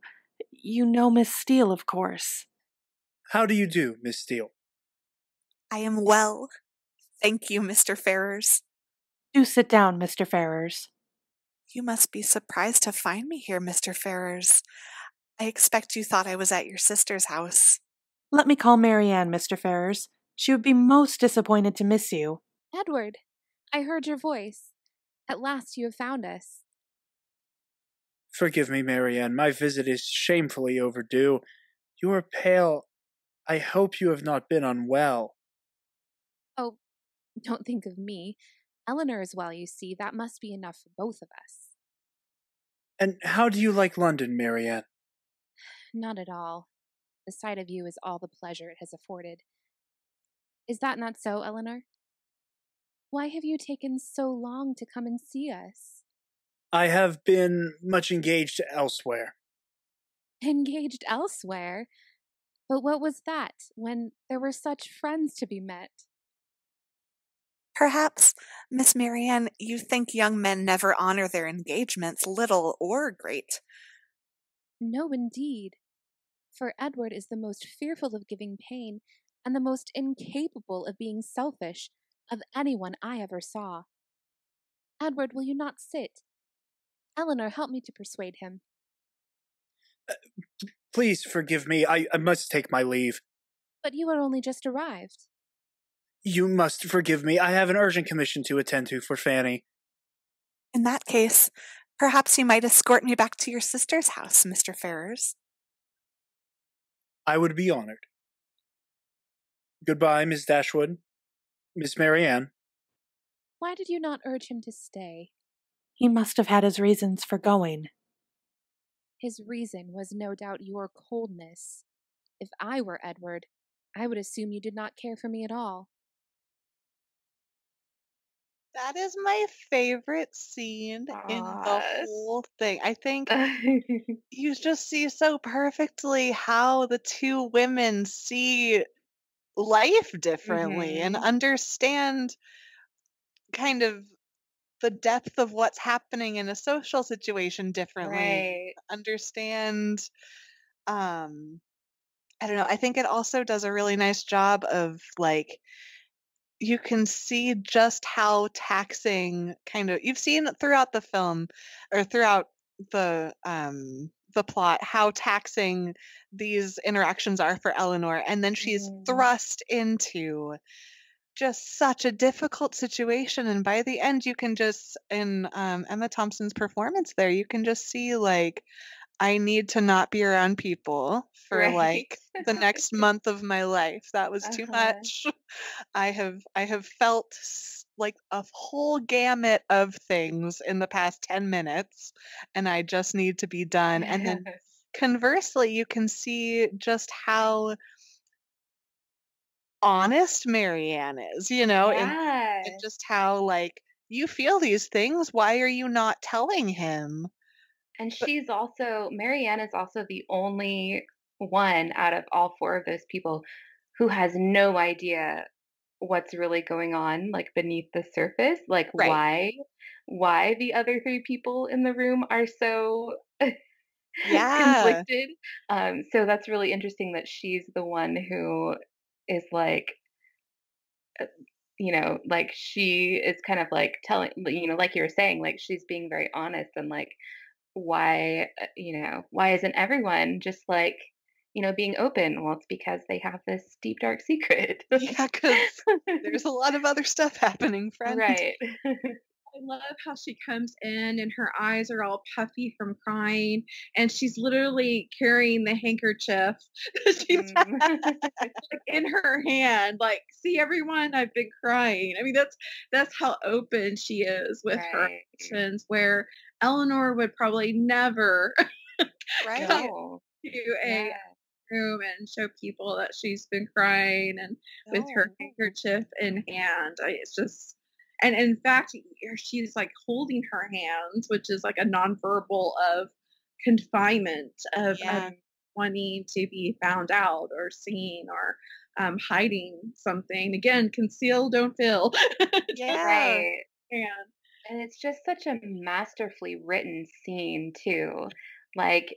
You know Miss Steele, of course. How do you do, Miss Steele? I am well. Thank you, Mister Ferrars. Do sit down, Mister Ferrars. You must be surprised to find me here, Mister Ferrars. I expect you thought I was at your sister's house. Let me call Marianne, Mister Ferrars. She would be most disappointed to miss you. Edward, I heard your voice. At last you have found us. Forgive me, Marianne. My visit is shamefully overdue. You are pale. I hope you have not been unwell. Oh, don't think of me. Elinor is well, you see. That must be enough for both of us. And how do you like London, Marianne? Not at all. The sight of you is all the pleasure it has afforded. Is that not so, Elinor? Why have you taken so long to come and see us? I have been much engaged elsewhere. Engaged elsewhere? But what was that, when there were such friends to be met? Perhaps, Miss Marianne, you think young men never honor their engagements, little or great. No, indeed. For Edward is the most fearful of giving pain and the most incapable of being selfish of anyone I ever saw. Edward, will you not sit? Elinor, help me to persuade him. Uh, please forgive me. I, I must take my leave. But you are only just arrived. You must forgive me. I have an urgent commission to attend to for Fanny. In that case, perhaps you might escort me back to your sister's house, Mister Ferrars. I would be honored. Goodbye, Miss Dashwood. Miss Marianne. Why did you not urge him to stay? He must have had his reasons for going. His reason was no doubt your coldness. If I were Edward, I would assume you did not care for me at all. That is my favorite scene Aww. in the whole thing. I think you just see so perfectly how the two women see life differently mm-hmm. and understand kind of the depth of what's happening in a social situation differently. Right. Understand, um, I don't know. I think it also does a really nice job of like, you can see just how taxing kind of you've seen throughout the film or throughout the um the plot how taxing these interactions are for Elinor, and then she's mm. thrust into just such a difficult situation, and by the end you can just in um Emma Thompson's performance there you can just see like I need to not be around people for right. like the next month of my life. That was uh-huh. too much. I have I have felt like a whole gamut of things in the past ten minutes and I just need to be done. Yes. And then conversely, you can see just how honest Marianne is, you know, yes. and, and just how like you feel these things. Why are you not telling him? And she's also, Marianne is also the only one out of all four of those people who has no idea what's really going on, like beneath the surface, like right. why, why the other three people in the room are so yeah. conflicted. Um, so that's really interesting that she's the one who is like, you know, like she is kind of like telling, you know, like you were saying, like she's being very honest and like, why, you know, why isn't everyone just like, you know, being open? Well, it's because they have this deep, dark secret. Yeah, because there's a lot of other stuff happening, friend. Right. I love how she comes in and her eyes are all puffy from crying, and she's literally carrying the handkerchief in her hand. Like, see, everyone, I've been crying. I mean, that's that's how open she is with right. her actions, where Elinor would probably never right. come no. to a yeah. room and show people that she's been crying and no. with her handkerchief in hand. It's just. And in fact, she's like holding her hands, which is like a nonverbal of confinement, of, yeah. of wanting to be found out or seen or um, hiding something. Again, conceal, don't fill. Yeah. Right. Yeah. And it's just such a masterfully written scene, too. Like,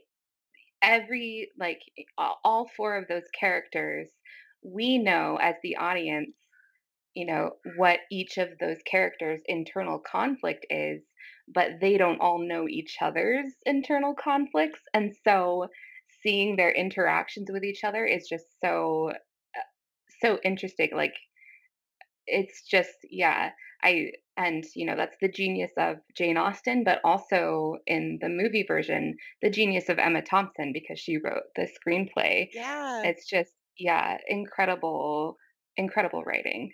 every, like, all four of those characters, we know as the audience, you know, what each of those characters' internal conflict is, but they don't all know each other's internal conflicts. And so seeing their interactions with each other is just so, so interesting. Like, it's just, yeah, I, and, you know, that's the genius of Jane Austen, but also in the movie version, the genius of Emma Thompson, because she wrote the screenplay. Yeah. It's just, yeah, incredible, incredible writing.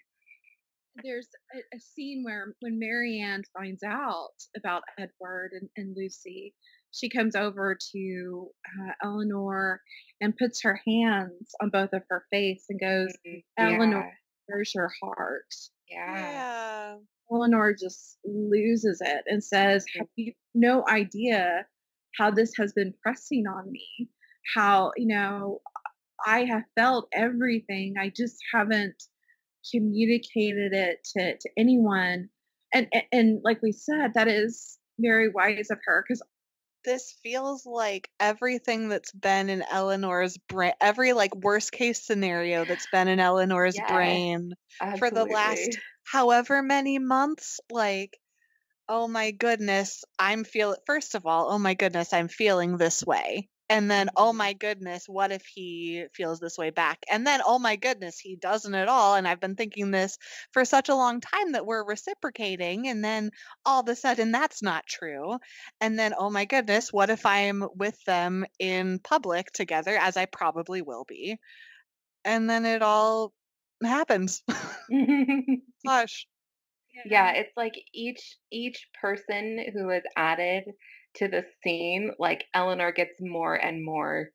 There's a, a scene where when Marianne finds out about Edward and, and Lucy, she comes over to uh, Elinor and puts her hands on both of her face and goes, mm-hmm. yeah. Elinor, where's your heart? Yeah. yeah. Elinor just loses it and says, have you no idea how this has been pressing on me? How, you know, I have felt everything. I just haven't communicated it to, to anyone. And, and and like we said, that is very wise of her, because this feels like everything that's been in Eleanor's brain, every like worst case scenario that's been in Eleanor's yeah, brain absolutely. for the last however many months. Like, oh my goodness, I'm feeling, first of all, oh my goodness, I'm feeling this way. And then, oh my goodness, what if he feels this way back? And then, oh my goodness, he doesn't at all. And I've been thinking this for such a long time that we're reciprocating. And then all of a sudden, that's not true. And then, oh my goodness, what if I'm with them in public together, as I probably will be? And then it all happens. Gosh. Yeah, it's like each each person who is added to the scene, like Elinor gets more and more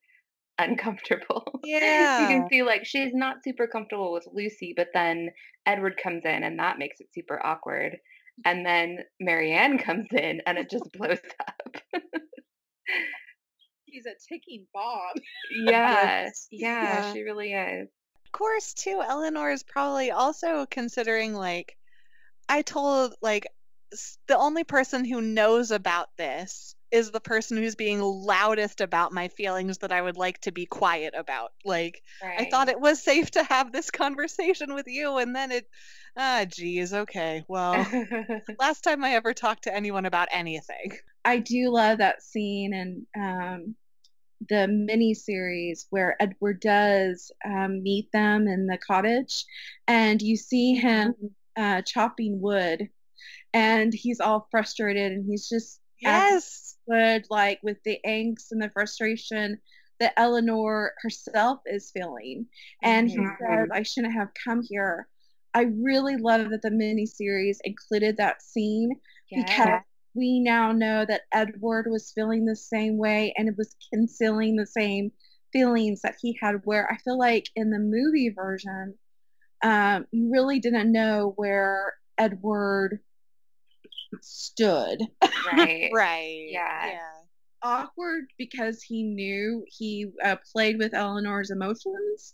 uncomfortable. Yeah. You can see like she's not super comfortable with Lucy, but then Edward comes in and that makes it super awkward. And then Marianne comes in and it just blows up. She's a ticking bomb. Yeah. yeah. Yeah, she really is. Of course, too, Elinor is probably also considering like, I told like the only person who knows about this is the person who's being loudest about my feelings that I would like to be quiet about. Like, right. I thought it was safe to have this conversation with you, and then it, ah, geez, okay, well, last time I ever talked to anyone about anything. I do love that scene in um, the miniseries where Edward does um, meet them in the cottage, and you see him uh, chopping wood. And he's all frustrated, and he's just yes, good, like with the angst and the frustration that Elinor herself is feeling. And mm-hmm. he says, "I shouldn't have come here." I really love that the miniseries included that scene yeah. because we now know that Edward was feeling the same way, and it was concealing the same feelings that he had. Where I feel like in the movie version, um, you really didn't know where Edward stood. Right. right. Yeah. yeah. Awkward because he knew he uh, played with Eleanor's emotions.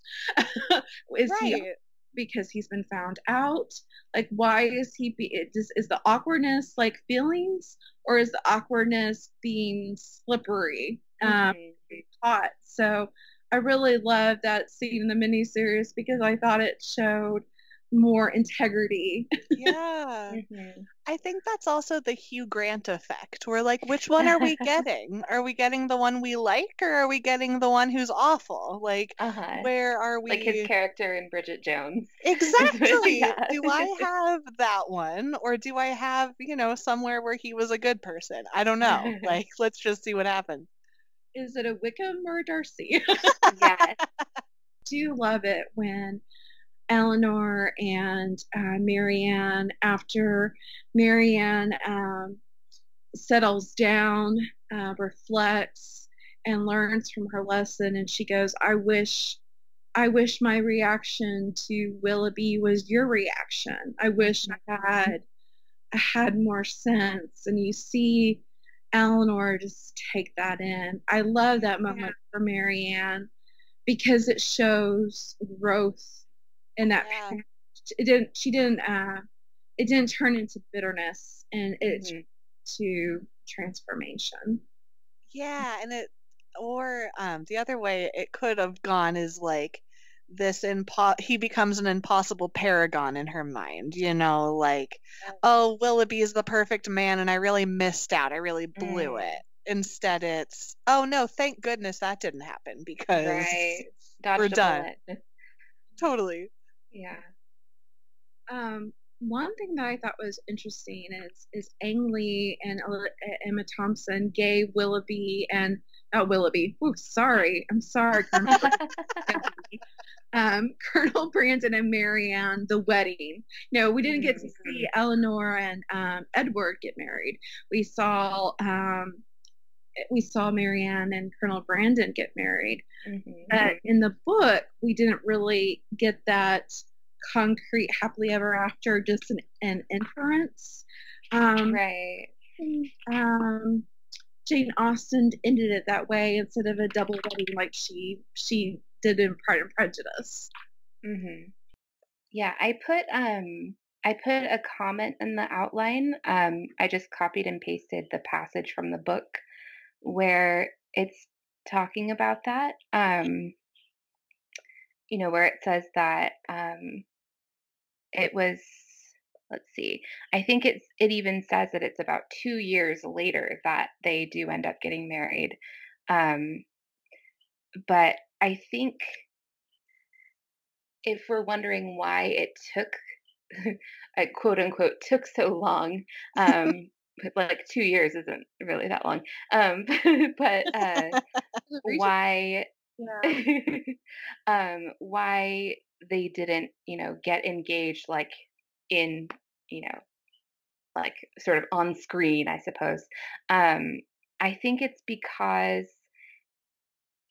is right. he because he's been found out? Like, why is he be- is, is the awkwardness like feelings, or is the awkwardness being slippery um hot? Mm-hmm. So I really love that scene in the miniseries because I thought it showed more integrity. Yeah. Mm-hmm. I think that's also the Hugh Grant effect. We're like, which one are we getting? Are we getting the one we like, or are we getting the one who's awful? Like, uh-huh. where are we? Like his character in Bridget Jones. Exactly. yeah. Do I have that one, or do I have, you know, somewhere where he was a good person? I don't know. Like, let's just see what happens. Is it a Wickham or a Darcy? yes. Do love it when Elinor and uh, Marianne, after Marianne um, settles down, uh, reflects, and learns from her lesson, and she goes, I wish I wish my reaction to Willoughby was your reaction. I wish I had I had more sense. And you see Elinor just take that in. I love that moment yeah. for Marianne because it shows growth. And that yeah. it didn't. She didn't. Uh, it didn't turn into bitterness, and it mm-hmm. to transformation. Yeah, and it or um, the other way it could have gone is like this. Impo- he becomes an impossible paragon in her mind. You know, like yeah. oh, Willoughby is the perfect man, and I really missed out. I really blew mm. it. Instead, it's oh no, thank goodness that didn't happen because right. we're done. Totally. Yeah. Um, one thing that I thought was interesting is is Ang Lee and Emma Thompson gave Willoughby and not Willoughby. Oh, sorry, I'm sorry. Colonel um, Colonel Brandon and Marianne the wedding. No, we didn't get to see Elinor and um, Edward get married. We saw um, we saw Marianne and Colonel Brandon get married. Mm-hmm. But in the book, we didn't really get that concrete happily ever after, just an, an inference. Um, right. Um, Jane Austen ended it that way instead of a double wedding like she she did in Pride and Prejudice. Mm-hmm. Yeah, I put um I put a comment in the outline. Um, I just copied and pasted the passage from the book where it's talking about that, um, you know, where it says that um, it was, let's see, I think it's, it even says that it's about two years later that they do end up getting married. Um, but I think if we're wondering why it took, I quote unquote, took so long, um, like two years isn't really that long, um, but uh, why, yeah. um, why they didn't, you know, get engaged, like in, you know, like sort of on screen, I suppose. Um, I think it's because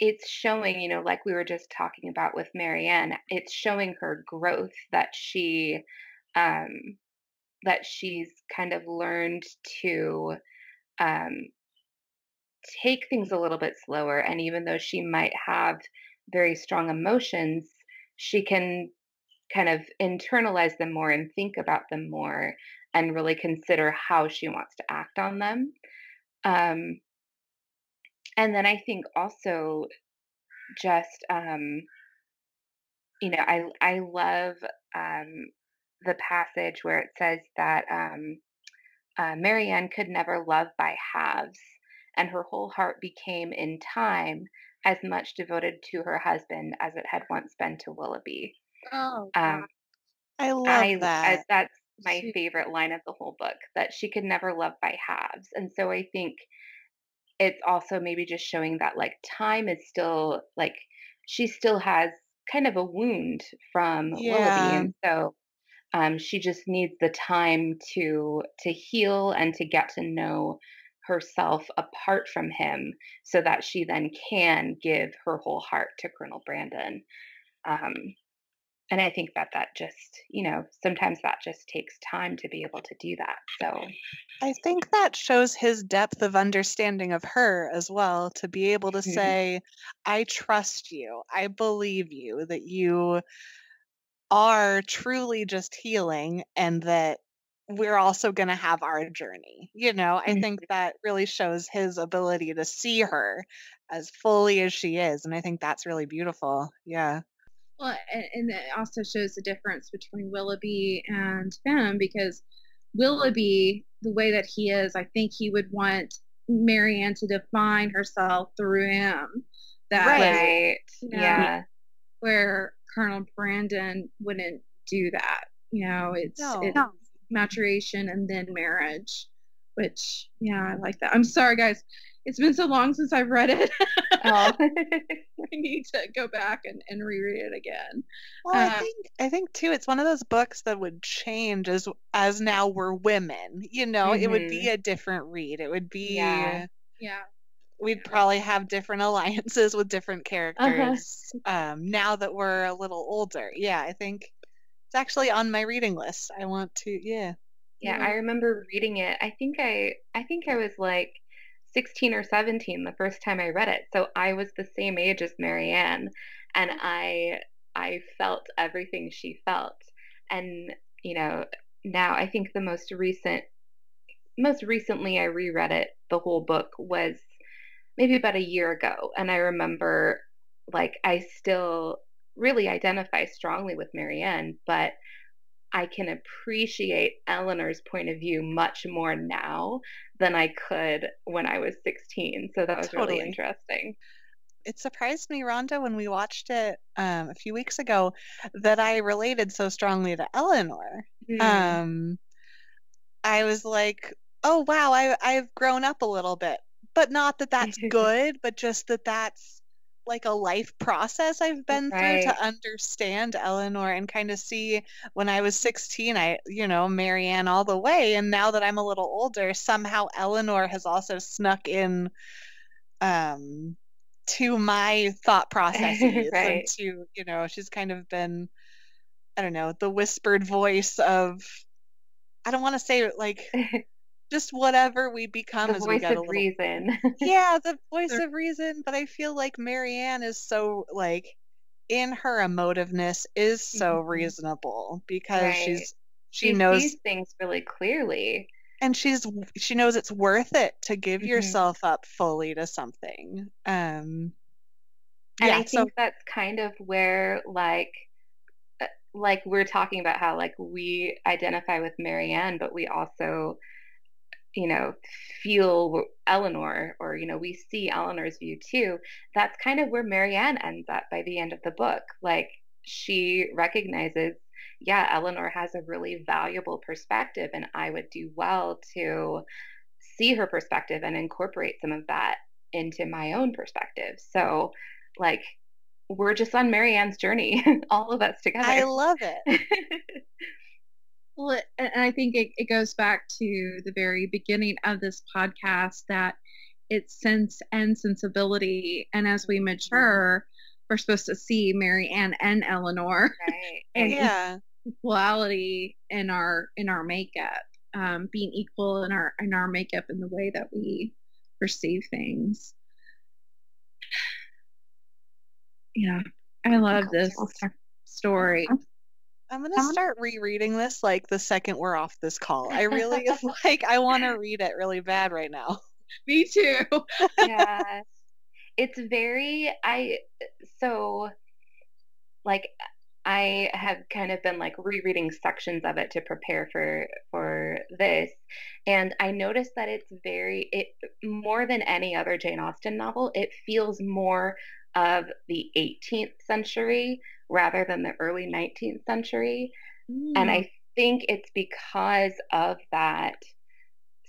it's showing, you know, like we were just talking about with Marianne, it's showing her growth that she, um, that she's kind of learned to um, take things a little bit slower. And even though she might have very strong emotions, she can kind of internalize them more and think about them more and really consider how she wants to act on them. Um, and then I think also just, um, you know, I, I love, um, the passage where it says that um, uh, Marianne could never love by halves, and her whole heart became in time as much devoted to her husband as it had once been to Willoughby. Oh, um, I love I, that. I, that's my favorite line of the whole book, that she could never love by halves. And so I think it's also maybe just showing that, like, time is still, like, she still has kind of a wound from yeah. Willoughby. And so Um, she just needs the time to to heal and to get to know herself apart from him, so that she then can give her whole heart to Colonel Brandon. Um, and I think that that just, you know, sometimes that just takes time to be able to do that. So I think that shows his depth of understanding of her as well, to be able to mm-hmm. say, I trust you, I believe you, that you are truly just healing, and that we're also going to have our journey. You know, I mm-hmm. think that really shows his ability to see her as fully as she is. And I think that's really beautiful. Yeah. Well, and, and it also shows the difference between Willoughby and Femme, because Willoughby, the way that he is, I think he would want Marianne to define herself through him. That right. You know, yeah. Where Colonel Brandon wouldn't do that. You know, it's, no. it's no. maturation and then marriage, which, yeah, I like that. I'm sorry, guys. It's been so long since I've read it. Oh. I need to go back and, and reread it again. Well, um, I think, I think too, it's one of those books that would change as, as now we're women, you know, mm-hmm. it would be a different read. It would be, yeah. yeah. We'd probably have different alliances with different characters uh-huh. um, now that we're a little older. Yeah, I think it's actually on my reading list. I want to, yeah. Yeah, yeah. I remember reading it. I think I, I think I was like sixteen or seventeen the first time I read it. So I was the same age as Marianne, and I, I felt everything she felt. And you know, now I think the most recent, most recently I reread it. The whole book was maybe about a year ago. And I remember, like, I still really identify strongly with Marianne, but I can appreciate Elinor's point of view much more now than I could when I was sixteen. So that was totally. Really interesting. It surprised me, Rhonda, when we watched it um, a few weeks ago, that I related so strongly to Elinor. Mm. Um, I was like, oh, wow, I, I've grown up a little bit. But not that that's good, but just that that's like a life process I've been right. through to understand Elinor and kind of see when I was sixteen, I, you know, Marianne all the way. And now that I'm a little older, somehow Elinor has also snuck in um, to my thought processes. right. And to, you know, she's kind of been, I don't know, the whispered voice of, I don't want to say like... just whatever we become the as we get a little... voice of reason. Yeah, the voice of reason. But I feel like Marianne is so, like, in her emotiveness is so reasonable because right. she's she, she knows... sees things really clearly. And she's she knows it's worth it to give mm-hmm. yourself up fully to something. Um, and yeah, I think so- that's kind of where, like, like we're talking about how, like, we identify with Marianne, but we also, you know, feel Elinor, or, you know, we see Elinor's view too. That's kind of where Marianne ends up by the end of the book. Like, she recognizes, yeah, Elinor has a really valuable perspective, and I would do well to see her perspective and incorporate some of that into my own perspective. So, like, we're just on Marianne's journey, all of us together. I love it. Well, and I think it, it goes back to the very beginning of this podcast, that it's sense and sensibility. And as we mature, we're supposed to see Marianne and Elinor, right. and yeah. equality in our in our makeup, um, being equal in our in our makeup in the way that we perceive things. Yeah, I love this story. I'm going to start rereading this, like, the second we're off this call. I really, like, I want to read it really bad right now. Me too. Yeah. It's very, I, so, like, I have kind of been, like, rereading sections of it to prepare for, for this. And I noticed that it's very, it more than any other Jane Austen novel, it feels more of the eighteenth century rather than the early nineteenth century. Mm. And I think it's because of that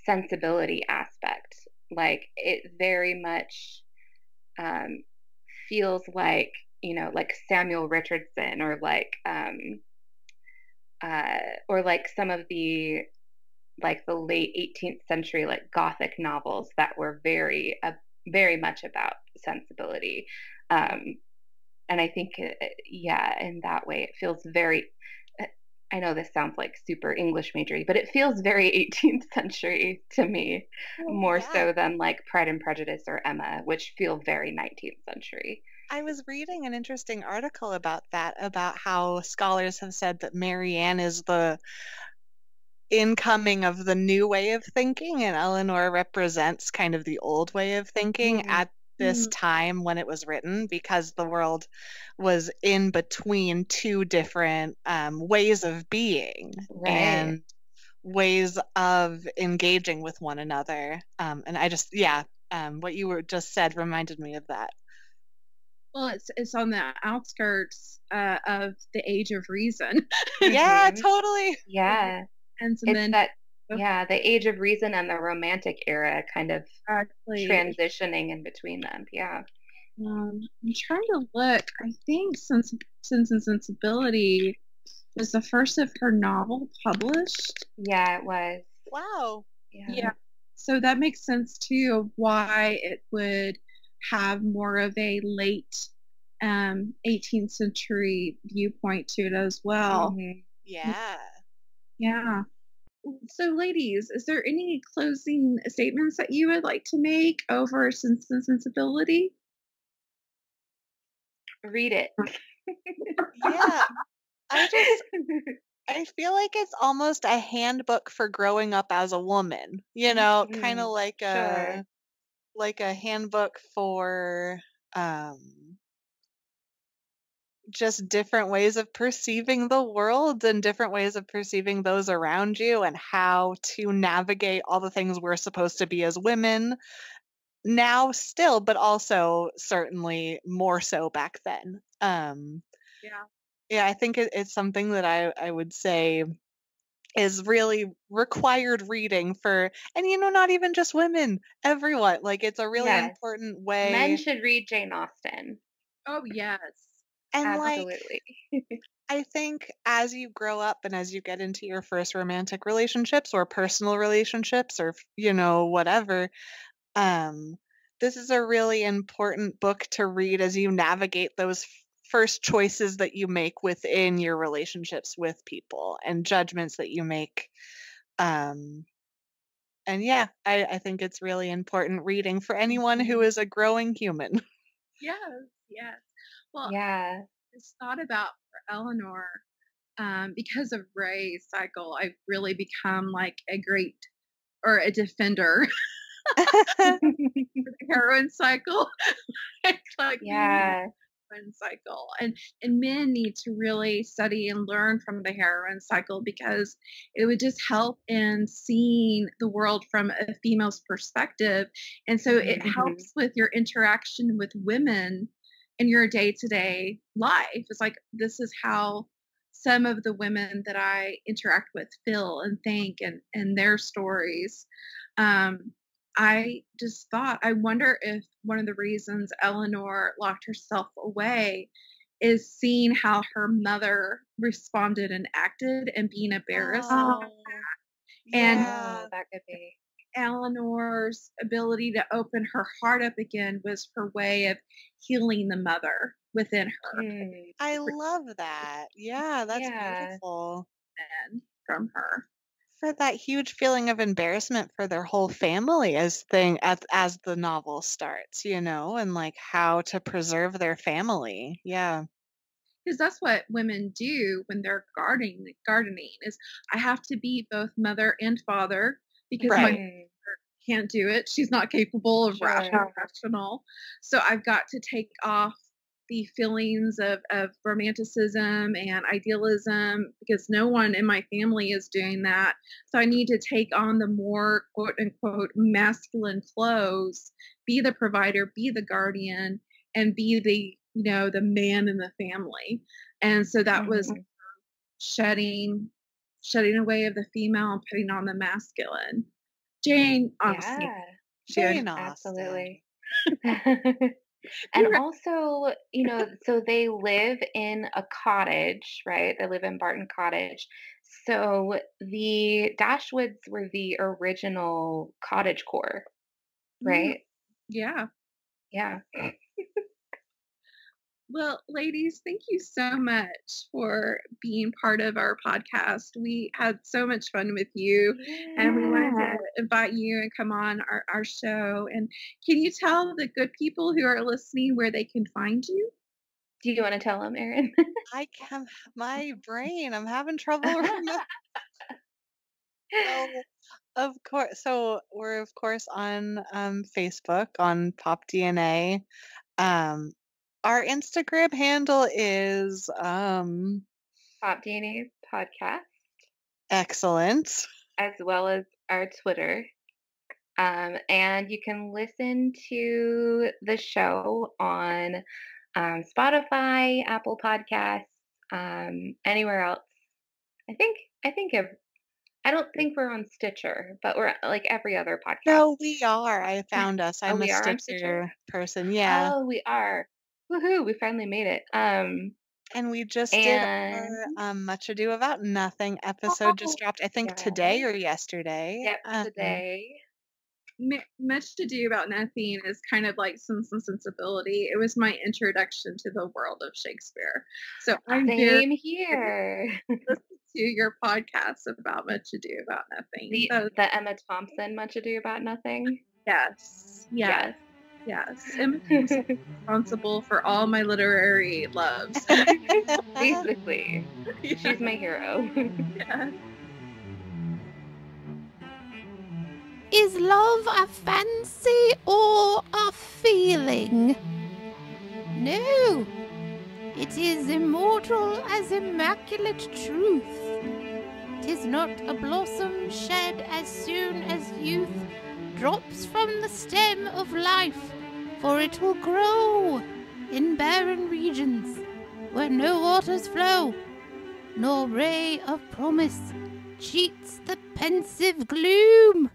sensibility aspect. Like, it very much um, feels like, you know, like Samuel Richardson, or like, um, uh, or like some of the, like, the late eighteenth century, like, Gothic novels that were very, uh, very much about sensibility. Um, and I think, yeah, in that way, it feels very, I know this sounds like super English majory, but it feels very eighteenth century to me, oh, more yeah. so than, like, Pride and Prejudice or Emma, which feel very nineteenth century. I was reading an interesting article about that, about how scholars have said that Marianne is the incoming of the new way of thinking, and Elinor represents kind of the old way of thinking mm-hmm. at this time when it was written, because the world was in between two different um, ways of being right. and ways of engaging with one another. Um, and I just, yeah, um, what you were just said reminded me of that. Well, it's it's on the outskirts uh, of the Age of Reason. Yeah, totally. Yeah. And so it's then that- Yeah, the Age of Reason and the Romantic era kind of exactly. transitioning in between them. Yeah. Um, I'm trying to look. I think Sense, Sense and Sensibility was the first of her novel published. Yeah, it was. Wow. Yeah. yeah. So that makes sense, too, of why it would have more of a late um, eighteenth century viewpoint to it as well. Mm-hmm. Yeah. Yeah. So, ladies, is there any closing statements that you would like to make over Sense and Sensibility? Read it. Yeah. I just, I feel like it's almost a handbook for growing up as a woman, you know, mm-hmm. kind of like a, sure. like a handbook for, um, just different ways of perceiving the world and different ways of perceiving those around you, and how to navigate all the things we're supposed to be as women now still, but also certainly more so back then. Um, yeah. Yeah. I think it, it's something that I, I would say is really required reading for, and, you know, not even just women, everyone. Like, it's a really yes. important way. Men should read Jane Austen. Oh, yes. And Absolutely. like, I think as you grow up and as you get into your first romantic relationships or personal relationships or, you know, whatever, um, this is a really important book to read as you navigate those first choices that you make within your relationships with people and judgments that you make. Um, and yeah, I, I think it's really important reading for anyone who is a growing human. Yes, yes. Well, yeah, it's thought about for Elinor, um, because of Ray's cycle, I've really become like a great or a defender for the heroin cycle. Like, yeah. Heroin cycle. And and men need to really study and learn from the heroin cycle, because it would just help in seeing the world from a female's perspective. And so mm-hmm. it helps with your interaction with women in your day-to-day life. It's like, this is how some of the women that I interact with feel and think, and, and their stories. Um, I just thought, I wonder if one of the reasons Elinor locked herself away is seeing how her mother responded and acted, and being embarrassed. Oh, about that. And yeah, that could be. Eleanor's ability to open her heart up again was her way of healing the mother within her. Mm, I love that. Yeah, that's yeah. beautiful. And from her, for that huge feeling of embarrassment for their whole family as thing as as the novel starts, you know, and like how to preserve their family. Yeah. Because that's what women do when they're gardening. Gardening is, I have to be both mother and father, because right. my mother can't do it. She's not capable of sure. rational, rational. So I've got to take off the feelings of, of romanticism and idealism, because no one in my family is doing that. So I need to take on the more quote unquote masculine clothes, be the provider, be the guardian, and be the, you know, the man in the family. And so that mm-hmm. was shedding shedding away of the female and putting on the masculine. Jane Austen. Yeah. Jane Austen. Absolutely. And right. also, you know, so they live in a cottage, right? They live in Barton Cottage. So the Dashwoods were the original cottage core, right? Yeah. Yeah. Well, ladies, thank you so much for being part of our podcast. We had so much fun with you, yeah. and we wanted to invite you and come on our, our show. And can you tell the good people who are listening where they can find you? Do you want to tell them, Erin? I can. My brain, I'm having trouble remembering. So, of course, so we're of course on um, Facebook, on Pop D N A. Um, Our Instagram handle is um, Pop D N A Podcast. Excellent. As well as our Twitter. Um, and you can listen to the show on um, Spotify, Apple Podcasts, um, anywhere else. I think, I think if, I don't think we're on Stitcher, but we're like every other podcast. No, we are. I found us. I'm oh, a Stitcher, Stitcher person. Yeah. Oh, we are. Woohoo, we finally made it. Um, and we just and... did our um, Much Ado About Nothing episode oh, just dropped, I think, yeah. today or yesterday. Yep, uh, today. M- Much Ado About Nothing is kind of like Sense and Sensibility. It was my introduction to the world of Shakespeare. So I'm Same here. Listen to your podcast about Much Ado About Nothing. The, so, the Emma Thompson Much Ado About Nothing? Yes. Yes. yes. Yes, Emma Thompson is responsible for all my literary loves. Basically, yeah. she's my hero. Yeah. Is love a fancy or a feeling? No, it is immortal as immaculate truth. 'Tis not a blossom shed as soon as youth drops from the stem of life, for it will grow in barren regions where no waters flow, nor ray of promise cheats the pensive gloom.